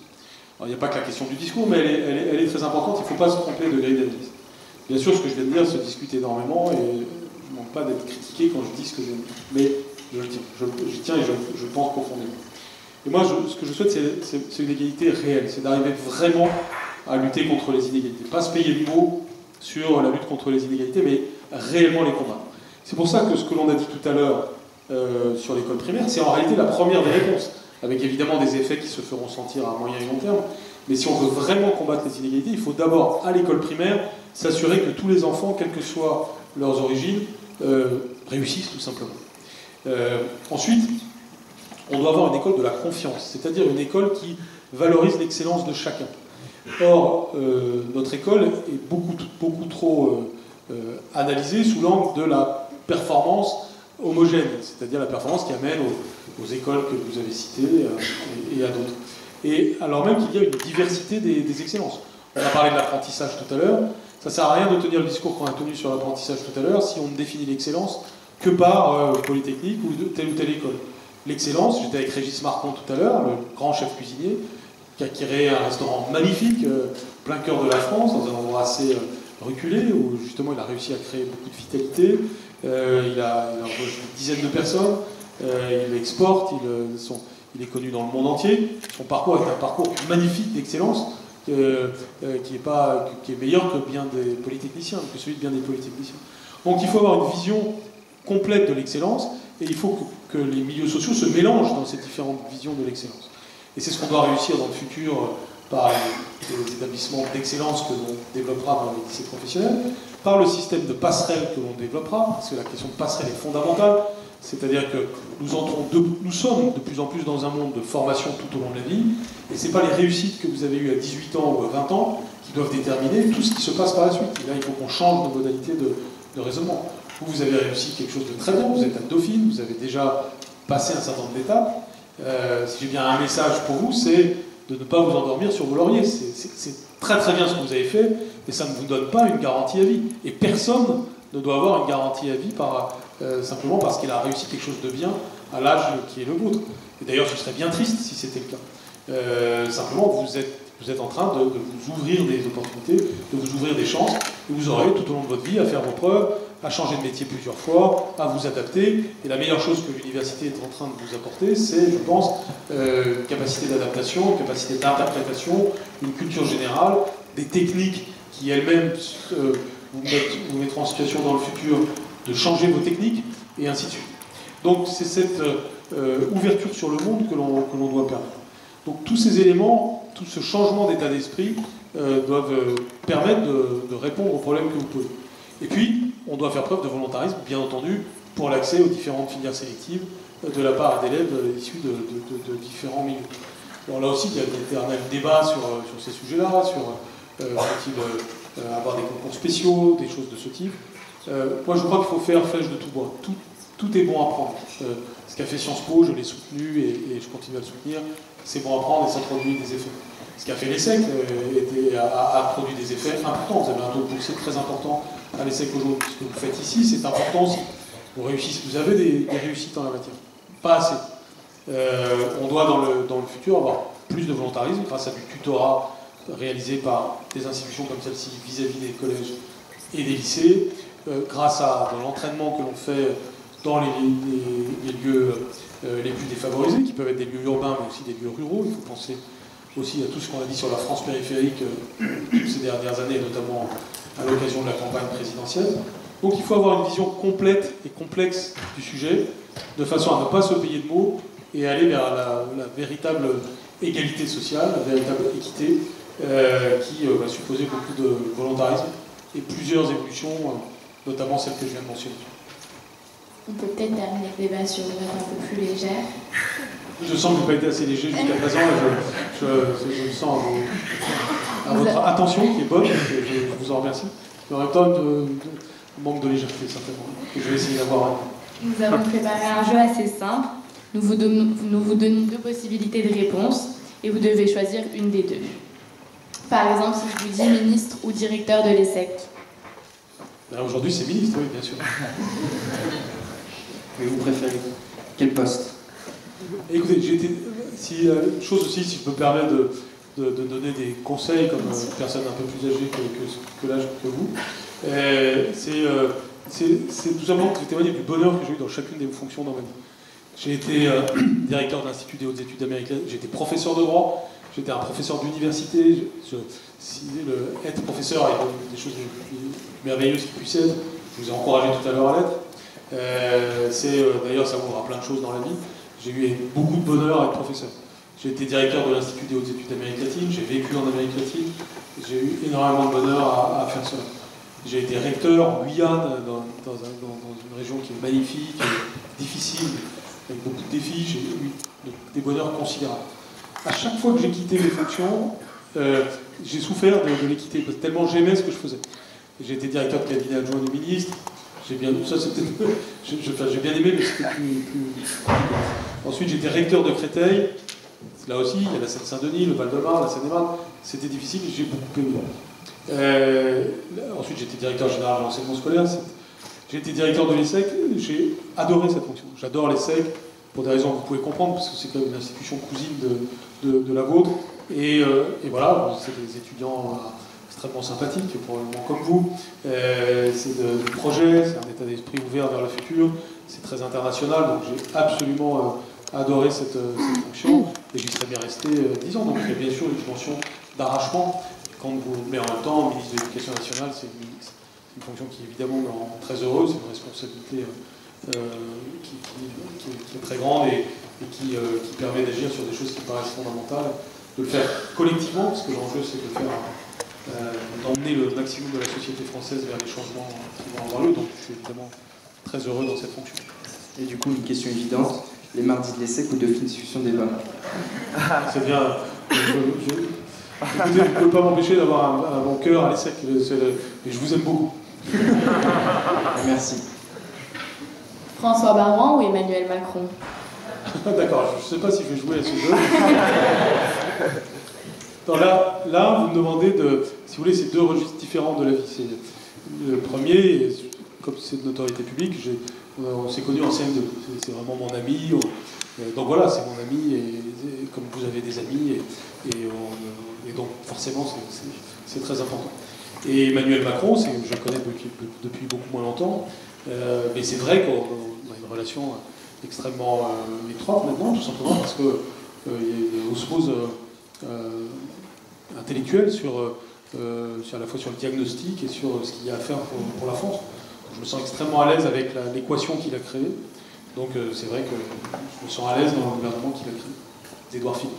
Alors il n'y a pas que la question du discours, mais elle est très importante, il ne faut pas se tromper de grille d'analyse. Bien sûr, ce que je viens de dire se discute énormément, et je ne manque pas d'être critiqué quand je dis ce que je dis. Mais je tiens et je pense profondément. Et moi, ce que je souhaite, c'est une égalité réelle, c'est d'arriver vraiment à lutter contre les inégalités. Pas se payer du mot sur la lutte contre les inégalités, mais réellement les combattre. C'est pour ça que ce que l'on a dit tout à l'heure sur l'école primaire, c'est en réalité la première des réponses, avec évidemment des effets qui se feront sentir à moyen et long terme. Mais si on veut vraiment combattre les inégalités, il faut d'abord, à l'école primaire, s'assurer que tous les enfants, quelles que soient leurs origines, réussissent tout simplement. Ensuite, on doit avoir une école de la confiance, c'est-à-dire une école qui valorise l'excellence de chacun. Or, notre école est beaucoup trop analysée sous l'angle de la performance homogène, c'est-à-dire la performance qui amène aux écoles que vous avez citées et à d'autres. Et alors même qu'il y a une diversité des excellences. On a parlé de l'apprentissage tout à l'heure. Ça ne sert à rien de tenir le discours qu'on a tenu sur l'apprentissage tout à l'heure si on ne définit l'excellence que par Polytechnique ou telle école. L'excellence, j'étais avec Régis Marcon tout à l'heure, le grand chef cuisinier, qui a créé un restaurant magnifique, plein cœur de la France, dans un endroit assez reculé, où justement il a réussi à créer beaucoup de vitalité, il a embauché une dizaine de personnes, il exporte, il est connu dans le monde entier. Son parcours est un parcours magnifique d'excellence, qui est meilleur que bien des polytechniciens, que celui de bien des polytechniciens. Donc il faut avoir une vision complète de l'excellence, et il faut que les milieux sociaux se mélangent dans ces différentes visions de l'excellence. Et c'est ce qu'on doit réussir dans le futur par les établissements d'excellence que l'on développera dans les lycées professionnels, par le système de passerelle que l'on développera, parce que la question de passerelle est fondamentale, c'est-à-dire que nous sommes de plus en plus dans un monde de formation tout au long de la vie, et ce n'est pas les réussites que vous avez eues à 18 ans ou à 20 ans qui doivent déterminer tout ce qui se passe par la suite. Et là, il faut qu'on change nos modalités de raisonnement. Vous avez réussi quelque chose de très bien, vous êtes à Dauphine, vous avez déjà passé un certain nombre d'étapes. Si j'ai bien un message pour vous, c'est de ne pas vous endormir sur vos lauriers. C'est très très bien ce que vous avez fait, mais ça ne vous donne pas une garantie à vie. Et personne ne doit avoir une garantie à vie simplement parce qu'il a réussi quelque chose de bien à l'âge qui est le vôtre. Et d'ailleurs, ce serait bien triste si c'était le cas. Simplement, vous êtes en train de vous ouvrir des opportunités, de vous ouvrir des chances, et vous aurez tout au long de votre vie à faire vos preuves, à changer de métier plusieurs fois, à vous adapter. Et la meilleure chose que l'université est en train de vous apporter, c'est, je pense, une capacité d'adaptation, une capacité d'interprétation, une culture générale, des techniques qui elles-mêmes vous mettront en situation dans le futur de changer vos techniques, et ainsi de suite. Donc c'est cette ouverture sur le monde que l'on doit permettre. Donc tous ces éléments, tout ce changement d'état d'esprit doivent permettre de répondre aux problèmes que vous posez. Et puis, on doit faire preuve de volontarisme, bien entendu, pour l'accès aux différentes filières sélectives de la part d'élèves issus de différents milieux. Alors là aussi, il y a d'éternels débats sur ces sujets-là, sur faut-il avoir des concours spéciaux, des choses de ce type. Moi, je crois qu'il faut faire flèche de tout bois. Tout est bon à prendre. Ce qu'a fait Sciences Po, je l'ai soutenu et je continue à le soutenir. C'est bon à prendre et ça produit des effets. Ce qu'a fait l'ESSEC a produit des effets importants. Vous avez un taux de succès très important à l'ESSEC aujourd'hui. Ce que vous faites ici, c'est important. Vous avez des réussites en la matière. Pas assez. On doit, dans le futur, avoir plus de volontarisme grâce à du tutorat réalisé par des institutions comme celle-ci vis-à-vis des collèges et des lycées, grâce à l'entraînement que l'on fait dans les lieux les plus défavorisés, qui peuvent être des lieux urbains, mais aussi des lieux ruraux. Il faut penser aussi à tout ce qu'on a dit sur la France périphérique ces dernières années, notamment à l'occasion de la campagne présidentielle. Donc il faut avoir une vision complète et complexe du sujet, de façon à ne pas se payer de mots et aller vers la véritable égalité sociale, la véritable équité, qui va supposer beaucoup de volontarisme et plusieurs évolutions, notamment celle que je viens de mentionner. On peut peut-être terminer le débat sur une note un peu plus légère. Je sens que vous n'avez pas été assez léger jusqu'à présent. Je sens à votre attention qui est bonne, je vous en remercie. Mais en même temps, manque de légèreté, certainement, que je vais essayer d'avoir. Nous avons préparé un jeu assez simple. Nous vous donnons deux possibilités de réponse et vous devez choisir une des deux. Par exemple, si je vous dis ministre ou directeur de l'ESSEC. Ben aujourd'hui, c'est ministre, oui, bien sûr. Mais vous préférez quel poste? Écoutez, chose aussi, si je peux me permettre de donner des conseils comme personne un peu plus âgée que l'âge que vous, c'est tout simplement de témoigner du bonheur que j'ai eu dans chacune des fonctions dans ma vie. J'ai été directeur de l'Institut des hautes études américaines, j'étais professeur de droit, j'étais un professeur d'université. Être professeur est des choses merveilleuses qui puissent être. Je vous ai encouragé tout à l'heure à l'être. D'ailleurs, ça m'ouvre à plein de choses dans la vie. J'ai eu beaucoup de bonheur à être professeur. J'ai été directeur de l'Institut des hautes études d'Amérique latine, j'ai vécu en Amérique latine, j'ai eu énormément de bonheur à faire cela. J'ai été recteur en Guyane, dans une région qui est magnifique, difficile, avec beaucoup de défis. J'ai eu des bonheurs considérables. À chaque fois que j'ai quitté mes fonctions, j'ai souffert de l'équité, parce que tellement j'aimais ce que je faisais. J'ai été directeur de cabinet adjoint du ministre. J'ai bien, j'ai bien aimé, mais c'était plus... Ensuite, j'étais recteur de Créteil, Là aussi, il y a la Seine-Saint-Denis, le Val-de-Marne, la Seine-et-Marne. C'était difficile, j'ai beaucoup aimé. Ensuite, j'étais directeur général de l'enseignement scolaire. J'ai été directeur de l'ESSEC. J'ai adoré cette fonction. J'adore l'ESSEC pour des raisons que vous pouvez comprendre, parce que c'est quand même une institution cousine de la vôtre. Et voilà, c'est des étudiants extrêmement sympathiques, probablement comme vous. C'est des projets, c'est un état d'esprit ouvert vers le futur. C'est très international, donc j'ai absolument adoré cette fonction. Et j'y serais bien resté 10 ans. Donc il y a bien sûr une dimension d'arrachement. Quand vous met en même temps, ministre de l'Éducation nationale, c'est une fonction qui évidemment me rend très heureuse, c'est une responsabilité qui est très grande et qui permet d'agir sur des choses qui me paraissent fondamentales, de le faire collectivement, parce que l'enjeu c'est de faire d'emmener le maximum de la société française vers les changements qui vont avoir lieu, donc je suis évidemment très heureux dans cette fonction. Et du coup, une question évidente, les mardis de l'ESSEC ou Dauphine Discussion Débat? C'est bien. Écoutez, vous ne pouvez pas m'empêcher d'avoir un bon cœur à l'ESSEC, et je vous aime beaucoup. Merci. François Barouin ou Emmanuel Macron? D'accord, je ne sais pas si je vais jouer à ce jeu. Non, là, vous me demandez de... Si vous voulez, c'est deux registres différents de la vie. Le premier, comme c'est de notoriété publique, on s'est connus en CM2. C'est vraiment mon ami. Donc voilà, c'est mon ami, et comme vous avez des amis, et donc forcément c'est très important. Et Emmanuel Macron, je le connais depuis beaucoup moins longtemps, mais c'est vrai qu'on a une relation extrêmement étroite maintenant, tout simplement parce qu'il y a une osmose intellectuelle sur à la fois sur le diagnostic et sur ce qu'il y a à faire pour la France. Je me sens extrêmement à l'aise avec l'équation qu'il a créée. Donc c'est vrai que je me sens à l'aise dans le gouvernement qu'il a créé, d'Edouard Philippe.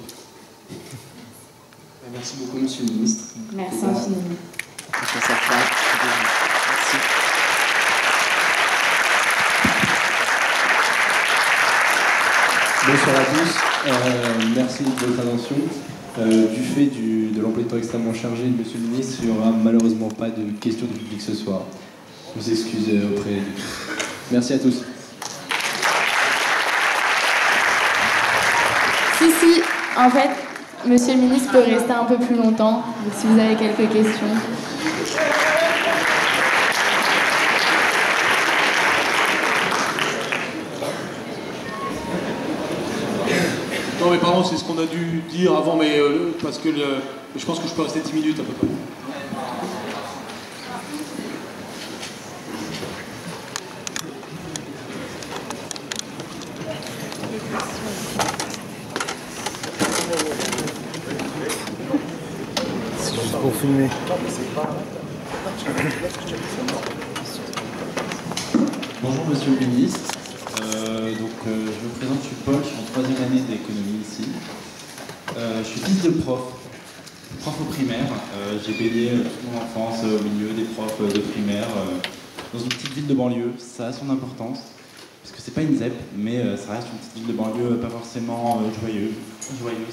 Merci beaucoup, monsieur le ministre. Merci infiniment. Merci. Bonsoir à tous. Merci de votre attention. Du fait de l'emploi du temps extrêmement chargé de monsieur le ministre, il n'y aura malheureusement pas de questions du public ce soir. Je vous excuse auprès de tous. Merci à tous. Si, en fait, monsieur le ministre peut rester un peu plus longtemps, donc si vous avez quelques questions. Non mais pardon, c'est ce qu'on a dû dire avant, mais parce que je pense que je peux rester 10 minutes à peu près. Filmer. Bonjour monsieur le ministre, je me présente, je suis Paul, je suis en troisième année d'économie ici. Je suis fils de prof au primaire, j'ai baigné toute mon enfance au milieu des profs de primaire dans une petite ville de banlieue. Ça a son importance, parce que c'est pas une ZEP, mais ça reste une petite ville de banlieue pas forcément joyeuse,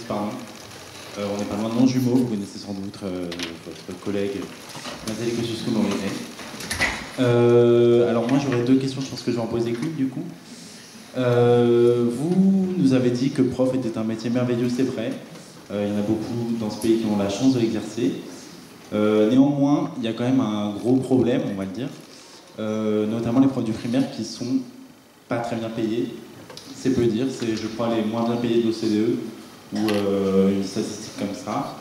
pardon. On n'est pas loin de mon jumeau, vous connaissez sans doute votre collègue Nathalie Cossus-Coumorinet. Alors moi j'aurais deux questions, je pense que je vais en poser qu'une du coup. Vous nous avez dit que prof était un métier merveilleux, c'est vrai. Il y en a beaucoup dans ce pays qui ont la chance de l'exercer. Néanmoins, il y a quand même un gros problème, on va le dire. Notamment les profs du primaire qui sont pas très bien payés. C'est peu dire, c'est je crois les moins bien payés de l'OCDE. Ou une statistique comme ça.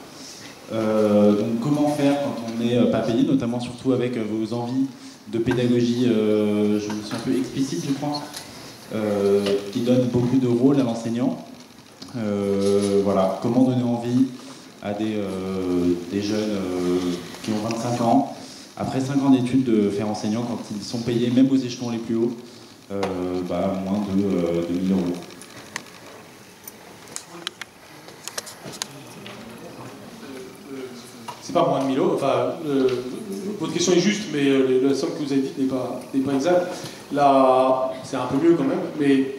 Donc comment faire quand on n'est pas payé, notamment surtout avec vos envies de pédagogie, je me sens un peu explicite je crois, qui donne beaucoup de rôle à l'enseignant. Voilà, comment donner envie à des jeunes qui ont 25 ans, après 5 ans d'études de faire enseignant quand ils sont payés, même aux échelons les plus hauts, moins de 1000 €. C'est pas moins de 1000 €, enfin, votre question est juste, mais la somme que vous avez dite n'est pas exacte. Là, c'est un peu mieux quand même, mais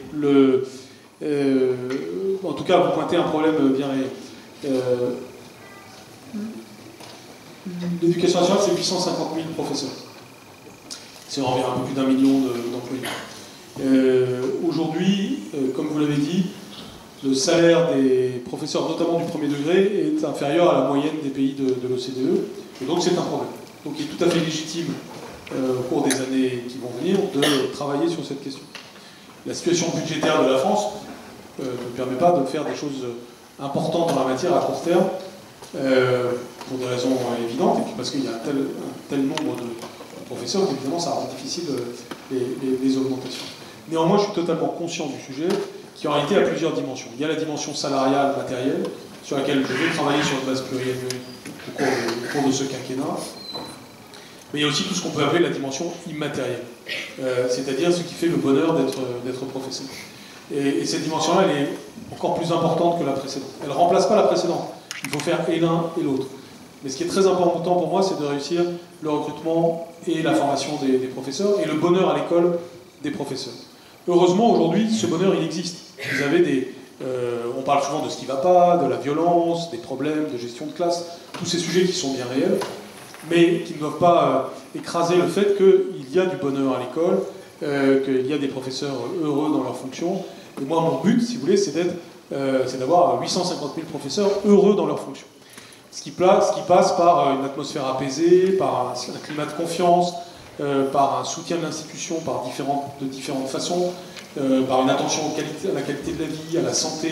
en tout cas, vous pointez un problème bien réel. L'éducation nationale, c'est 850 000 professeurs. C'est environ un peu plus d'1 million d'employés. Aujourd'hui, comme vous l'avez dit, le salaire des professeurs professeurs, notamment du premier degré, est inférieur à la moyenne des pays de l'OCDE. Et donc c'est un problème. Donc il est tout à fait légitime, au cours des années qui vont venir, de travailler sur cette question. La situation budgétaire de la France ne permet pas de faire des choses importantes dans la matière à court terme, pour des raisons évidentes, et puis parce qu'il y a un tel nombre de professeurs qu'évidemment ça rend difficile les augmentations. Néanmoins, je suis totalement conscient du sujet, qui en réalité a plusieurs dimensions. Il y a la dimension salariale, matérielle, sur laquelle je vais travailler sur une base pluriannuelle au cours de ce quinquennat. Mais il y a aussi tout ce qu'on peut appeler la dimension immatérielle, c'est-à-dire ce qui fait le bonheur d'être professeur. Et cette dimension-là, elle est encore plus importante que la précédente. Elle ne remplace pas la précédente. Il faut faire et l'un et l'autre. Mais ce qui est très important pour moi, c'est de réussir le recrutement et la formation des professeurs, et le bonheur à l'école des professeurs. Heureusement, aujourd'hui, ce bonheur, il existe. Vous avez on parle souvent de ce qui ne va pas, de la violence, des problèmes de gestion de classe, tous ces sujets qui sont bien réels, mais qui ne doivent pas écraser le fait qu'il y a du bonheur à l'école, qu'il y a des professeurs heureux dans leurs fonctions. Et moi, mon but, si vous voulez, c'est d'avoir 850 000 professeurs heureux dans leurs fonctions. Ce qui passe par une atmosphère apaisée, par un climat de confiance, par un soutien de l'institution de différentes façons, par une attention à la qualité de la vie, à la santé,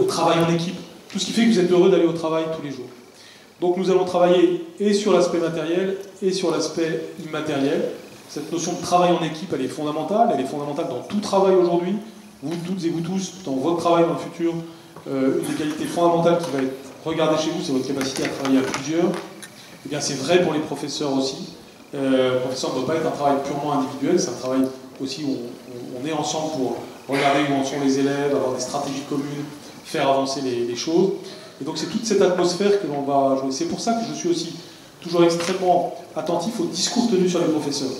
au travail en équipe. Tout ce qui fait que vous êtes heureux d'aller au travail tous les jours. Donc nous allons travailler et sur l'aspect matériel et sur l'aspect immatériel. Cette notion de travail en équipe, elle est fondamentale. Elle est fondamentale dans tout travail aujourd'hui. Vous toutes et vous tous, dans votre travail dans le futur, une des qualités fondamentales qui va être regardée chez vous, c'est votre capacité à travailler à plusieurs. Eh bien, c'est vrai pour les professeurs aussi. Le professeur ne doit pas être un travail purement individuel, c'est un travail aussi où on est ensemble pour regarder où en sont les élèves, avoir des stratégies communes, faire avancer les choses. Et donc c'est toute cette atmosphère que l'on va jouer. C'est pour ça que je suis aussi toujours extrêmement attentif au discours tenu sur les professeurs.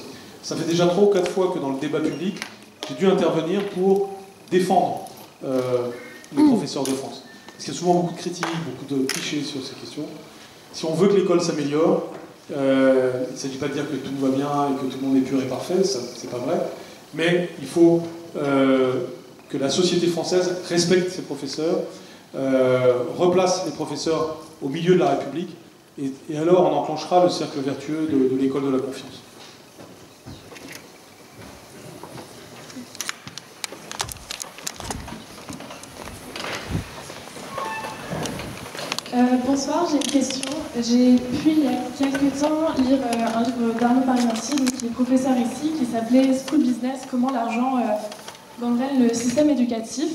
Ça fait déjà 3 ou 4 fois que dans le débat public, j'ai dû intervenir pour défendre les professeurs de France. Parce qu'il y a souvent beaucoup de critiques, beaucoup de clichés sur ces questions. Si on veut que l'école s'améliore, il ne s'agit pas de dire que tout va bien et que tout le monde est pur et parfait, c'est pas vrai. Mais il faut que la société française respecte ses professeurs, replace les professeurs au milieu de la République, et alors on enclenchera le cercle vertueux de l'école de la confiance. Bonsoir, j'ai une question. J'ai pu il y a quelques temps lire un livre d'Arnaud Paris-Marty, qui est professeur ici, qui s'appelait School Business, comment l'argent gangrène le système éducatif.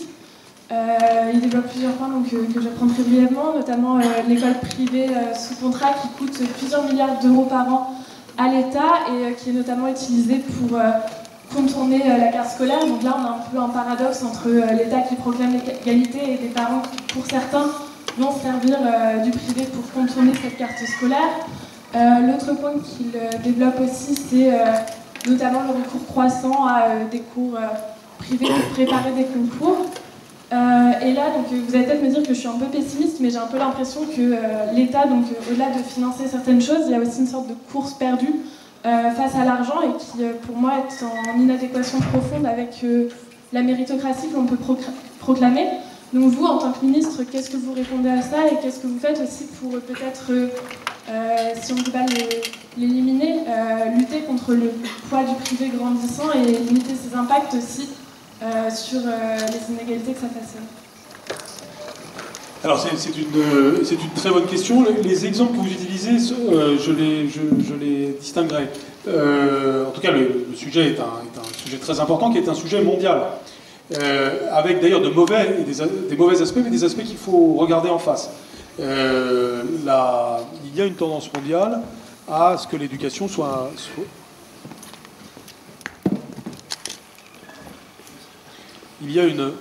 Il développe plusieurs points donc, que j'apprends très brièvement, notamment l'école privée sous contrat qui coûte plusieurs milliards d'euros par an à l'État et qui est notamment utilisée pour contourner la carte scolaire. Donc là on a un peu un paradoxe entre l'État qui proclame l'égalité et des parents qui, pour certains, vont servir du privé pour contourner cette carte scolaire. L'autre point qu'il développe aussi, c'est notamment le recours croissant à des cours privés pour préparer des concours. Et là, donc, vous allez peut-être me dire que je suis un peu pessimiste, mais j'ai un peu l'impression que l'État, au-delà de financer certaines choses, il y a aussi une sorte de course perdue face à l'argent et qui, pour moi, est en inadéquation profonde avec la méritocratie que l'on peut proclamer. Donc vous, en tant que ministre, qu'est-ce que vous répondez à ça et qu'est-ce que vous faites aussi pour peut-être, si on ne peut pas l'éliminer, lutter contre le poids du privé grandissant et limiter ses impacts aussi sur les inégalités que ça façonne? Alors c'est une très bonne question. Les exemples que vous utilisez, je les distinguerai. En tout cas, le sujet est un sujet très important qui est un sujet mondial. Avec d'ailleurs de mauvais et des mauvais aspects, mais des aspects qu'il faut regarder en face. Il y a une tendance mondiale à ce que l'éducation soit... Il y a une...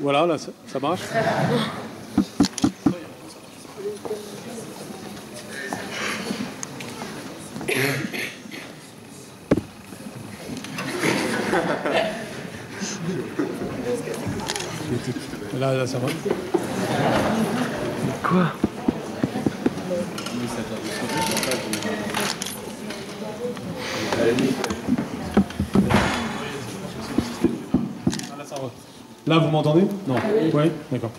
Voilà, là, ça marche. Là, ça va. Quoi ? Là, vous m'entendez? Non. Oui, d'accord.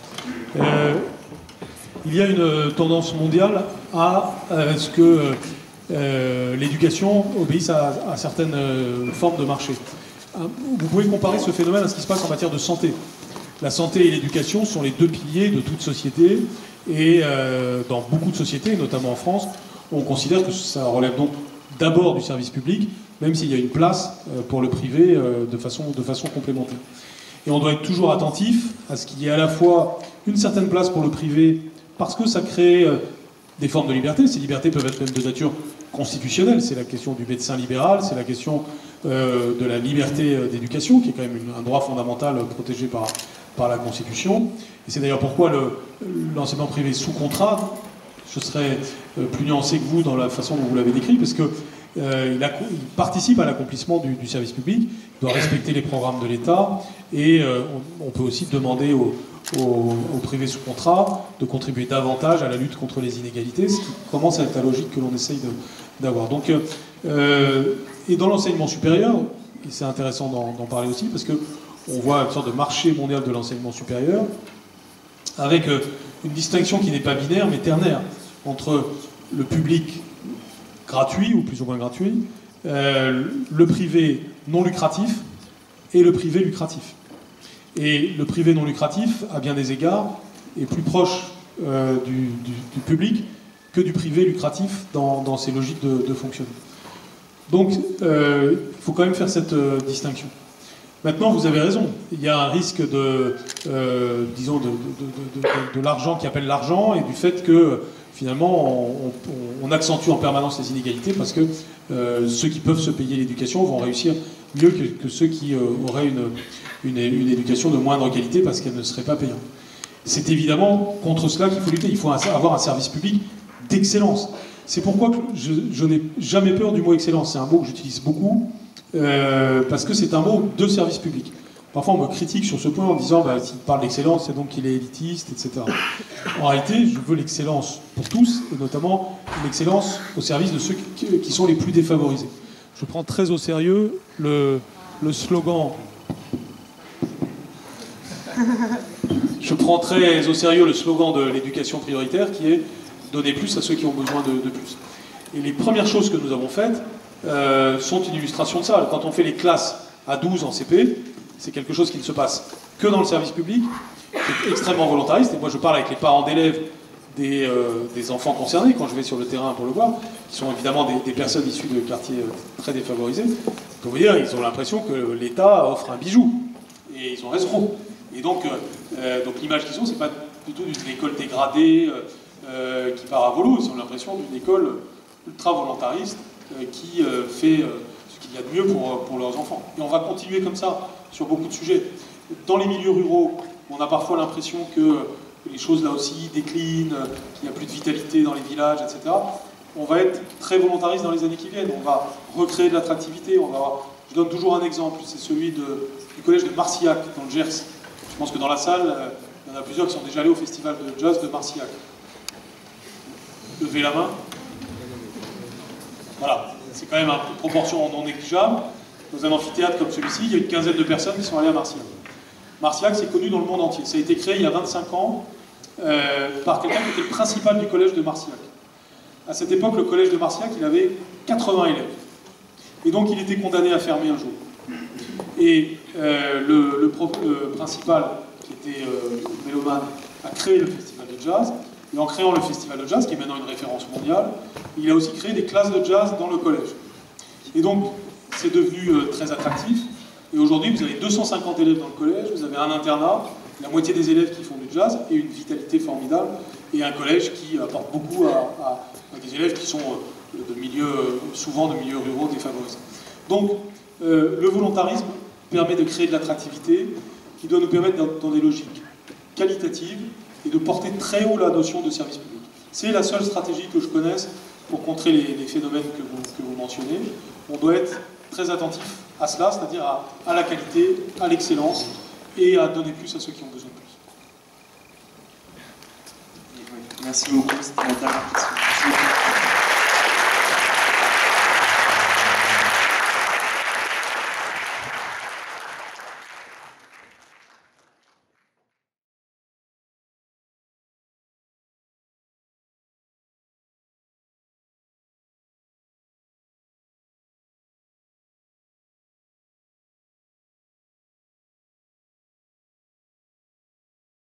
Il y a une tendance mondiale à ce que l'éducation obéisse à certaines formes de marché. Vous pouvez comparer ce phénomène à ce qui se passe en matière de santé. La santé et l'éducation sont les deux piliers de toute société. Et dans beaucoup de sociétés, notamment en France, on considère que ça relève donc d'abord du service public, même s'il y a une place pour le privé de façon complémentaire. Et on doit être toujours attentif à ce qu'il y ait à la fois une certaine place pour le privé, parce que ça crée des formes de liberté. Ces libertés peuvent être même de nature constitutionnelle. C'est la question du médecin libéral, c'est la question de la liberté d'éducation, qui est quand même un droit fondamental protégé par la Constitution. Et c'est d'ailleurs pourquoi l'enseignement privé sous contrat, je serais plus nuancé que vous dans la façon dont vous l'avez décrit, parce que il participe à l'accomplissement du service public, il doit respecter les programmes de l'État, et on peut aussi demander aux privés sous contrat de contribuer davantage à la lutte contre les inégalités, ce qui commence à être la logique que l'on essaye d'avoir. Donc, et dans l'enseignement supérieur, et c'est intéressant d'en parler aussi, parce qu'on voit une sorte de marché mondial de l'enseignement supérieur, avec une distinction qui n'est pas binaire, mais ternaire, entre le public gratuit, ou plus ou moins gratuit, le privé non lucratif et le privé lucratif. Et le privé non lucratif, à bien des égards, est plus proche du public que du privé lucratif dans ses logiques de fonctionnement. Donc, il faut quand même faire cette distinction. Maintenant, vous avez raison, il y a un risque disons, de l'argent qui appelle l'argent, et du fait que, finalement, on accentue en permanence les inégalités, parce que ceux qui peuvent se payer l'éducation vont réussir mieux que ceux qui auraient une éducation de moindre qualité, parce qu'elle ne serait pas payante. C'est évidemment contre cela qu'il faut lutter. Il faut avoir un service public d'excellence. C'est pourquoi je n'ai jamais peur du mot « excellence ». C'est un mot que j'utilise beaucoup, parce que c'est un mot de service public. Parfois, on me critique sur ce point en disant « s'il parle d'excellence, c'est donc qu'il est élitiste, etc. » En réalité, je veux l'excellence pour tous, et notamment l'excellence au service de ceux qui sont les plus défavorisés. Je prends très au sérieux le slogan... Je prends très au sérieux le slogan de l'éducation prioritaire, qui est « donner plus à ceux qui ont besoin de plus ». Et les premières choses que nous avons faites sont une illustration de ça. Alors, quand on fait les classes à 12 en CP... C'est quelque chose qui ne se passe que dans le service public, c'est extrêmement volontariste. Et moi, je parle avec les parents d'élèves des enfants concernés, quand je vais sur le terrain pour le voir, qui sont évidemment des personnes issues de quartiers très défavorisés. Vous voyez, ils ont l'impression que l'État offre un bijou. Et ils en resteront. Et donc l'image qu'ils ont, c'est pas du tout d'une école dégradée qui part à volo. Ils ont l'impression d'une école ultra volontariste qui fait ce qu'il y a de mieux pour leurs enfants. Et on va continuer comme ça sur beaucoup de sujets. Dans les milieux ruraux, on a parfois l'impression que les choses là aussi déclinent, qu'il n'y a plus de vitalité dans les villages, etc. On va être très volontariste dans les années qui viennent. On va recréer de l'attractivité. Je donne toujours un exemple, c'est celui du collège de Marciac, dans le Gers. Je pense que dans la salle, il y en a plusieurs qui sont déjà allés au festival de jazz de Marciac. Levez la main. Voilà. C'est quand même une proportion non négligeable. Dans un amphithéâtre comme celui-ci, il y a une quinzaine de personnes qui sont allées à Marciac. Marciac, c'est connu dans le monde entier. Ça a été créé il y a 25 ans par quelqu'un qui était le principal du collège de Marciac. À cette époque, le collège de Marciac, il avait 80 élèves. Et donc, il était condamné à fermer un jour. Et le principal, qui était mélomane, a créé le festival de jazz. Et en créant le festival de jazz, qui est maintenant une référence mondiale, il a aussi créé des classes de jazz dans le collège. Et donc, c'est devenu très attractif. Et aujourd'hui, vous avez 250 élèves dans le collège, vous avez un internat, la moitié des élèves qui font du jazz, et une vitalité formidable, et un collège qui apporte beaucoup à des élèves qui sont souvent de milieux ruraux défavorisés. Donc, le volontarisme permet de créer de l'attractivité, qui doit nous permettre d'être dans des logiques qualitatives, et de porter très haut la notion de service public. C'est la seule stratégie que je connaisse pour contrer les phénomènes que vous mentionnez. On doit être très attentif à cela, c'est-à-dire à la qualité, à l'excellence, et à donner plus à ceux qui ont besoin de plus. Merci beaucoup. C'était la dernière question.